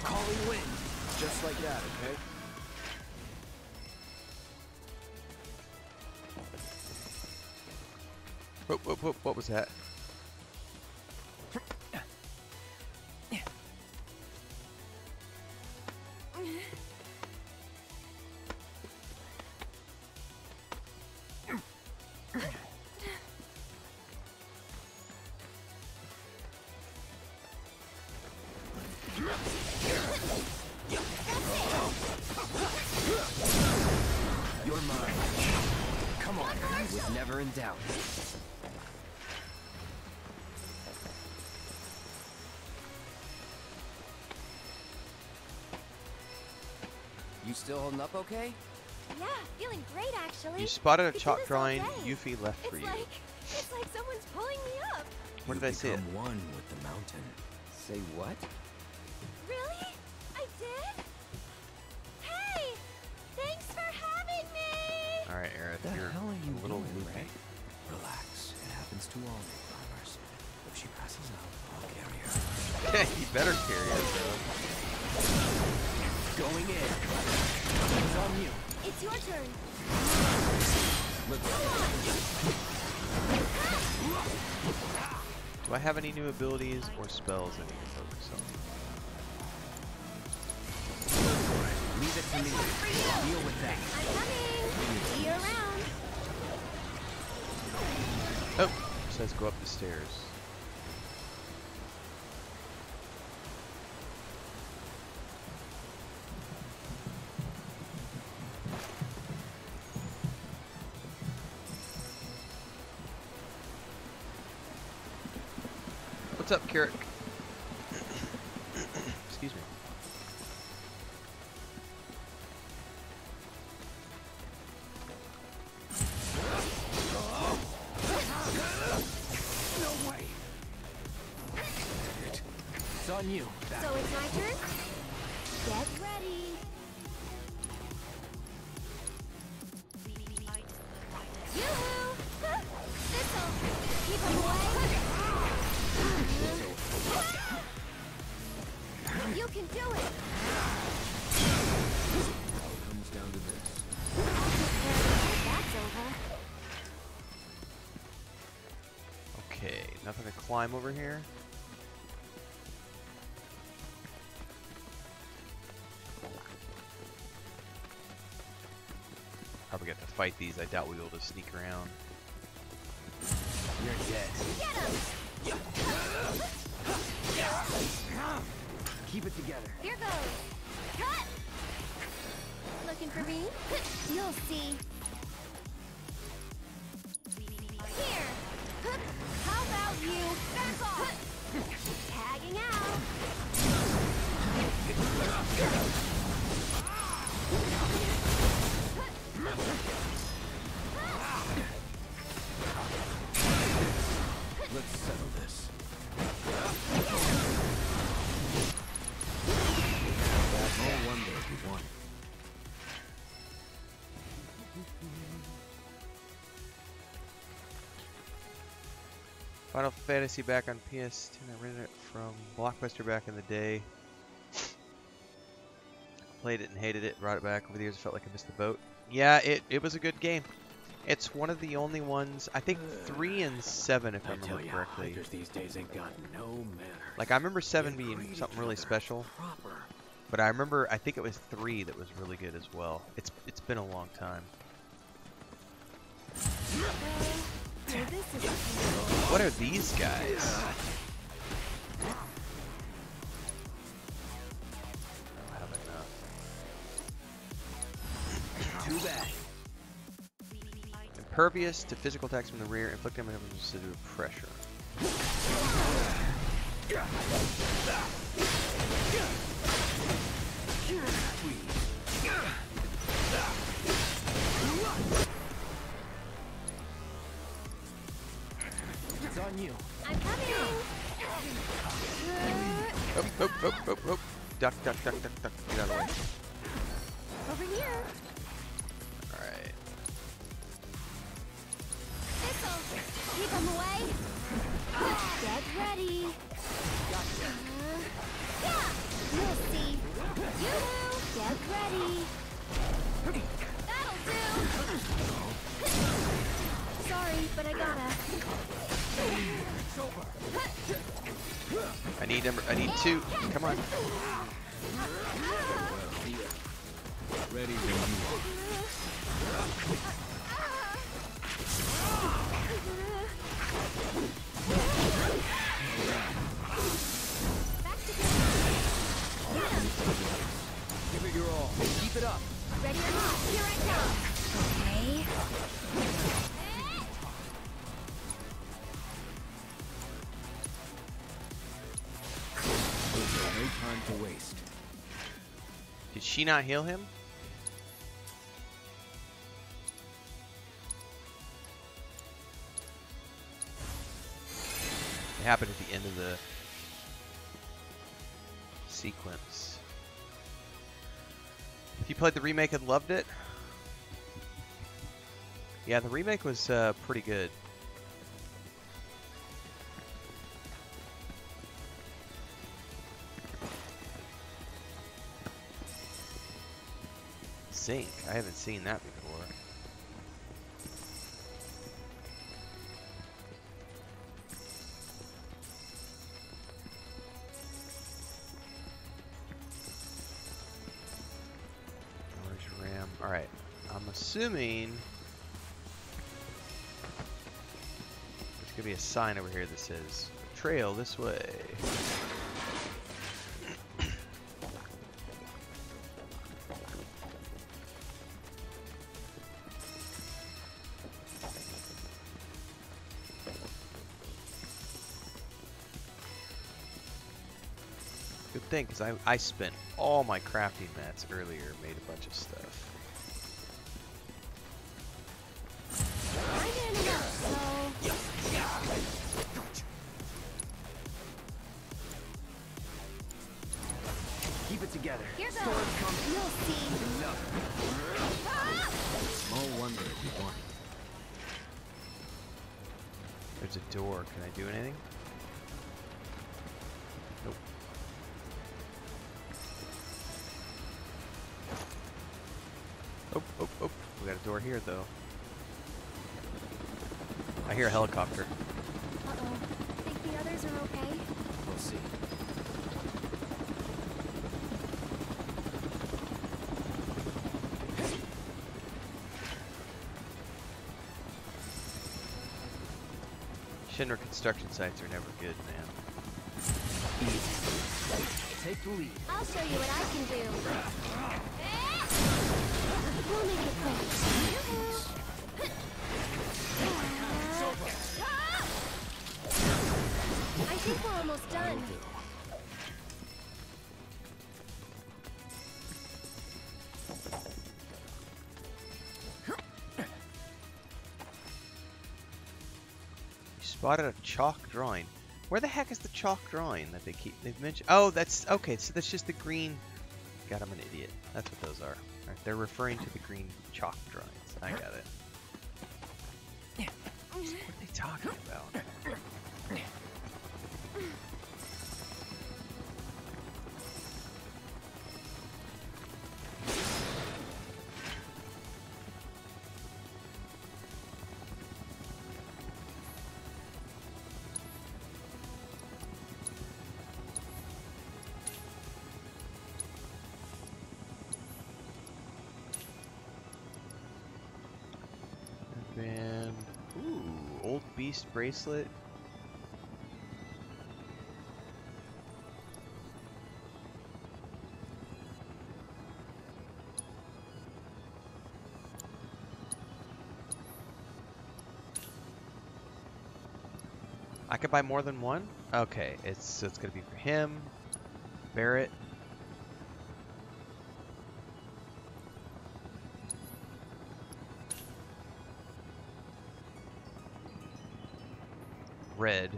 Calling wind, just like that, okay? Whoop, whoop, whoop, what was that? You're mine. Come on, he was never in doubt. Still holding up okay? Yeah, feeling great actually. You spotted a chalk drawing Yuffie left for you. It's like, it's like someone's pulling me up. Where did I see it? One with the mountain. Say what? Really? I did? Hey! Thanks for having me! Alright, Aerith, you're a little loopy. Relax. It happens to all the climbers. If she passes out, I'll carry her. Yeah, you better carry her, though. Going in. It's on you. It's your turn. Do I have any new abilities or spells I need to focus on? Leave it to me. Deal with that. I'm coming. Be around. Oh, it says go up the stairs. What's up, Carrick? Excuse me. No way. It's on you. Back. So it's my turn? Get ready. Climb over here. Probably got to fight these. I doubt we'll be able to sneak around. You're dead. Get him. Keep it together. Here goes. Cut. Looking for me? You'll see. Final Fantasy back on P S two. I rented it from Blockbuster back in the day. Played it and hated it. Brought it back over the years. Felt like I missed the boat. Yeah, it, it was a good game. It's one of the only ones, I think three and seven, if I remember correctly. These days ain't got no manners. Like, I remember seven being something really special, but I remember, I think it was three that was really good as well. It's It's been a long time. What are these guys? Too bad. Impervious to physical attacks from the rear, inflicting them with residual pressure. It's on you. I'm coming. Oh, oh, oh, oh, oh. Duck, duck, duck, duck, duck. Get out of the way. Over here. Keep them away. Get ready. Gotcha. Uh, yeah, you'll see. You get ready. That'll do. Sorry, but I gotta. It's over. I need number. I need two. Come on. Ready when you are. Give it your all. Keep it up. Ready or not, here I come. Okay. No time to waste. Did she not heal him? It happened at the end of the sequence. If you played the remake and loved it, yeah, the remake was uh, pretty good. Zinc, I haven't seen that before. Assuming there's gonna be a sign over here that says trail this way. Good thing, because I, I spent all my crafting mats earlier, made a bunch of stuff. Here though, I hear a helicopter. Uh oh, think the others are okay? We'll see. Shinra construction sites are never good, man. Take the lead. I'll show you what I can do. We'll make it quick. I think we're almost done. You spotted a chalk drawing. Where the heck is the chalk drawing that they keep? They've mentioned. Oh, that's okay. So that's just the green. God, I'm an idiot. That's what those are. Right, they're referring to the green chalk drawings. I got it. What are they talking about? beast bracelet. I could buy more than one? Okay, it's so it's gonna be for him, Barrett. Red.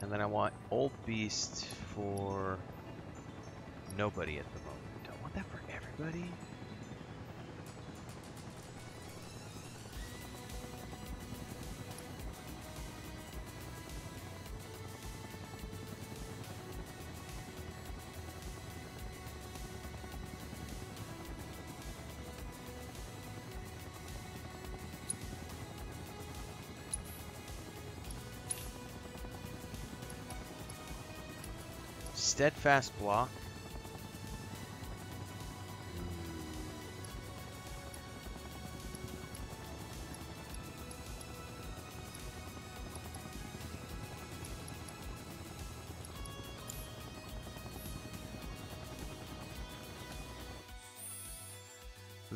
And then I want Old Beast for nobody at the moment. I want that for everybody. Steadfast block.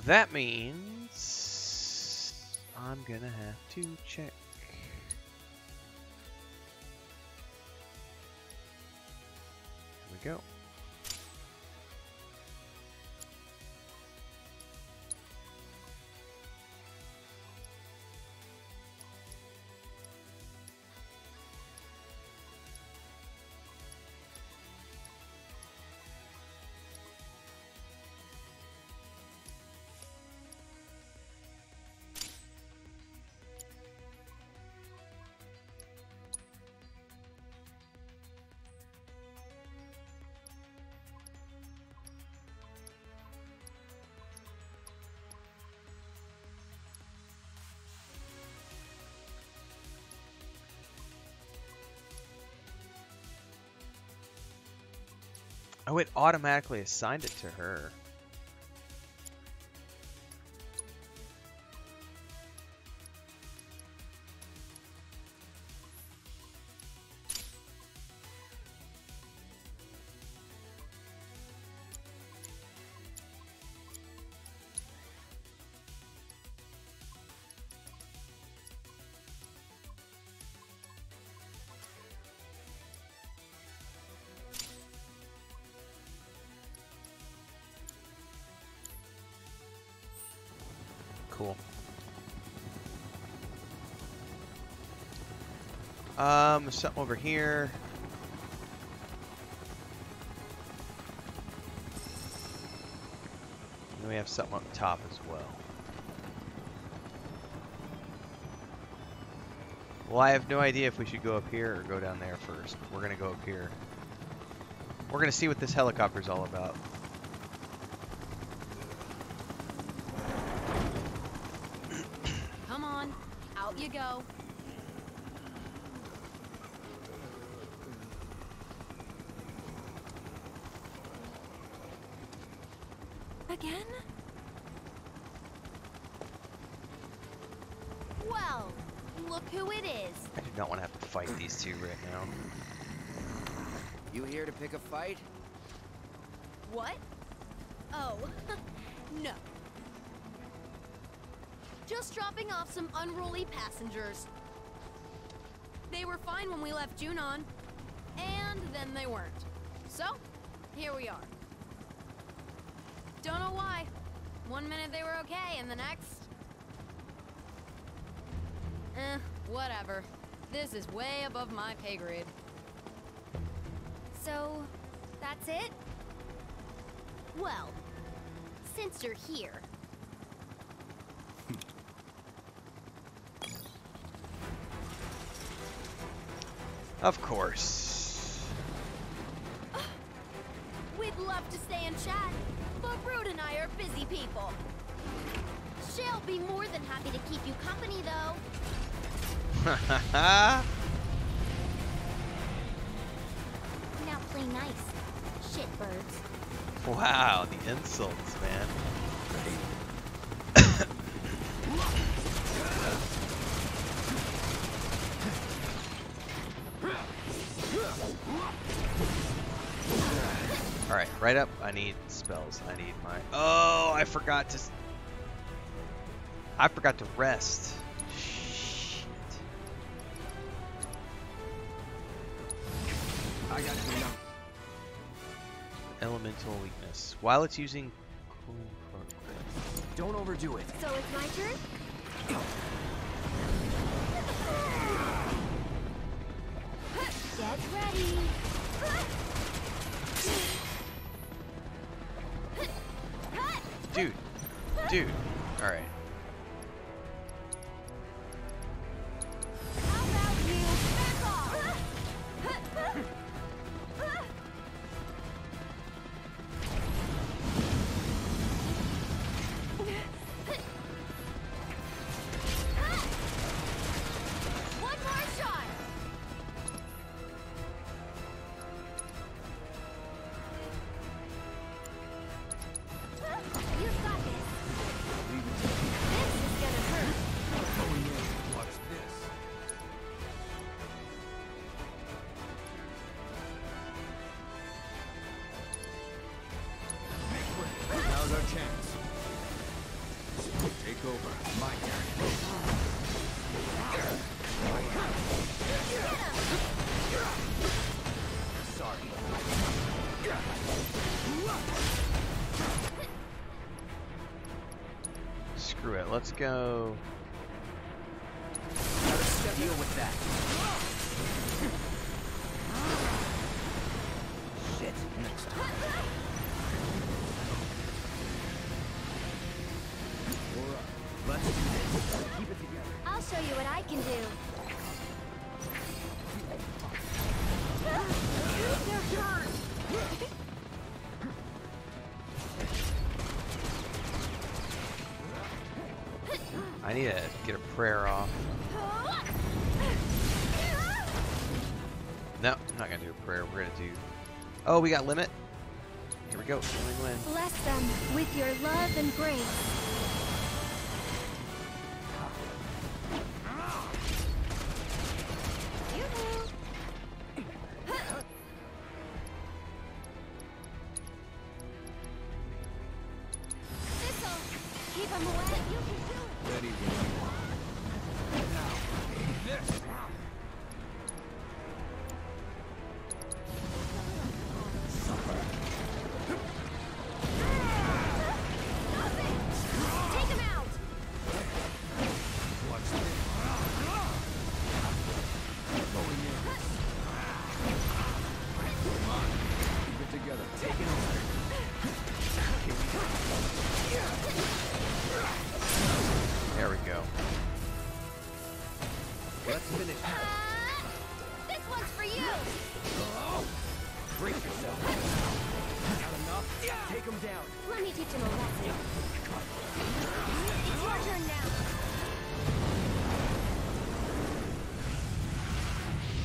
That means I'm gonna have to check. Go. Oh, it automatically assigned it to her. Cool. Um, there's something over here. And we have something up top as well. Well, I have no idea if we should go up here or go down there first. We're gonna go up here. We're gonna see what this helicopter's all about. You go. Again? Well, look who it is. I do not want to have to fight these two right now. You here to pick a fight? What? Oh, no. Just dropping off some unruly passengers. They were fine when we left Junon, and then they weren't. So, here we are. Don't know why. One minute they were okay, and the next... Eh, whatever. This is way above my pay grade. So, that's it? Well, since you're here... Of course. Uh, we'd love to stay and chat, but Rude and I are busy people. She'll be more than happy to keep you company, though. Now play nice, shitbirds. Wow, the insults, man. Right up. I need spells. I need my... Oh, I forgot to... I forgot to rest. Shit. I got you now. Elemental weakness. While it's using... Don't overdo it. So it's my turn? Get ready. Dude. Dude. Alright. How about you back off? One more shot. Let's go. Deal with that. Shit. Next time. We're up. Let's do this. Keep it together. I'll show you what I can do. I need to get a prayer off. No, I'm not gonna do a prayer. We're gonna do... Oh, we got limit. Here we go. Win, win. Bless them with your love and grace.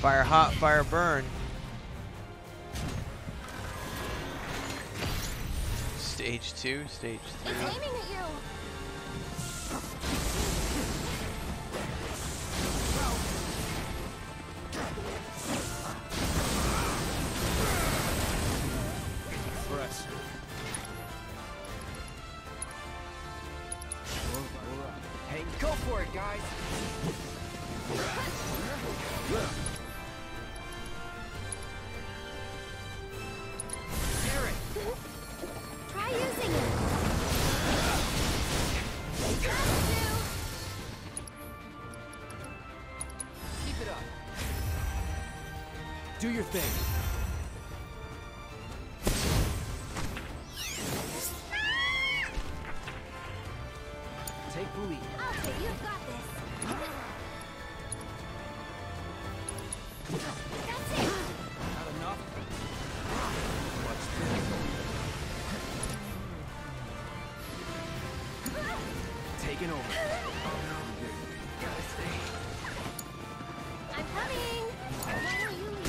Fire hot, fire burn. Stage two, stage three. It's aiming at you. For us. Hey, go for it, guys. Do your thing. Take the lead. Okay, you've got this. That's it. Not enough. What's this? Taking over. Oh, no, gotta stay. I'm coming. Why don't you leave?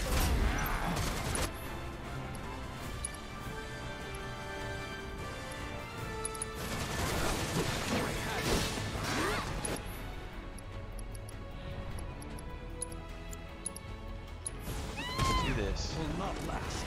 Will not last.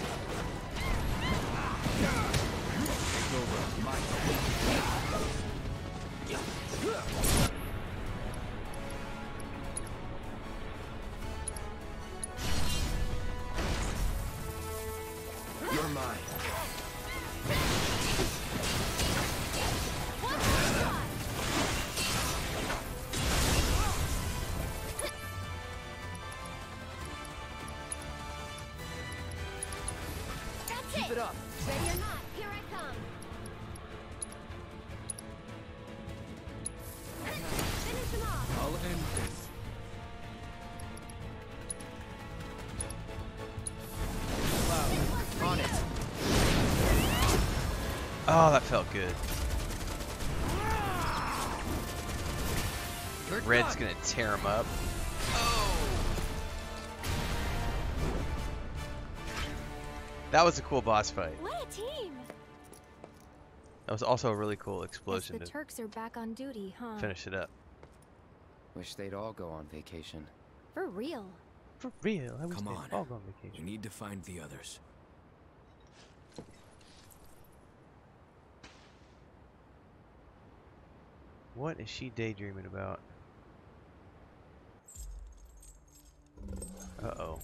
it up. Ready or not, here I come. Finish him off. I'll end this. Cloud, on it. Oh, that felt good. Red's gonna tear him up. Oh. That was a cool boss fight. What a team! That was also a really cool explosion. The Turks are back on duty, huh? Finish it up. Wish they'd all go on vacation. For real. For real. I wish they'd all go on vacation. We need to find the others. What is she daydreaming about? Uh-oh.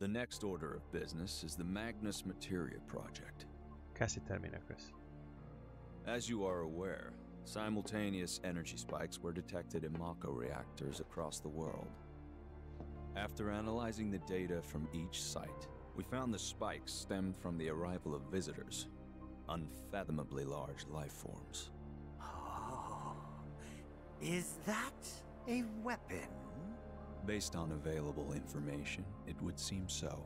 The next order of business is the Magnus Materia project. Cassminacris. As you are aware, simultaneous energy spikes were detected in Mako reactors across the world. After analyzing the data from each site, we found the spikes stemmed from the arrival of visitors, unfathomably large life forms. Oh, is that a weapon? Based on available information, it would seem so.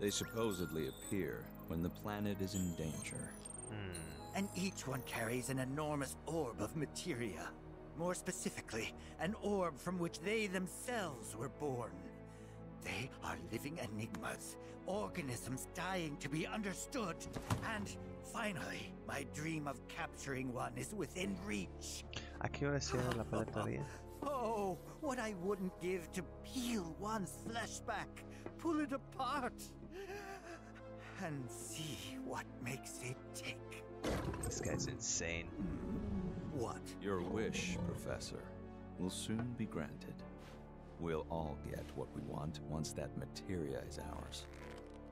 They supposedly appear when the planet is in danger. Hmm. And each one carries an enormous orb of materia. More specifically, an orb from which they themselves were born. They are living enigmas, organisms dying to be understood. And finally, my dream of capturing one is within reach. Oh, what I wouldn't give to peel one's flesh back, pull it apart, and see what makes it tick. This guy's insane. What? Your wish, Professor, will soon be granted. We'll all get what we want once that materia is ours.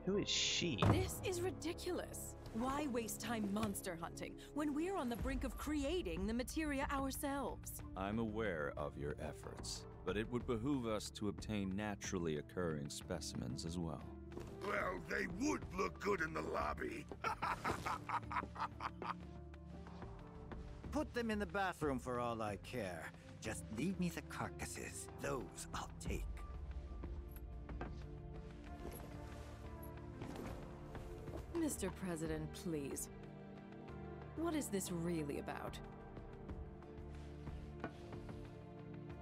Who is she? This is ridiculous. Why waste time monster hunting when we're on the brink of creating the materia ourselves? I'm aware of your efforts, but it would behoove us to obtain naturally occurring specimens as well. Well, they would look good in the lobby. Put them in the bathroom for all I care. Just leave me the carcasses. Those I'll take. Mister President, please. What is this really about?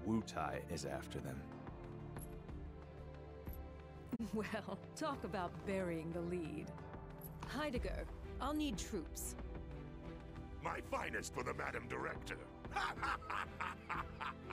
Wu Tai is after them. Well, talk about burying the lead. Heidegger, I'll need troops. My finest for the Madam Director.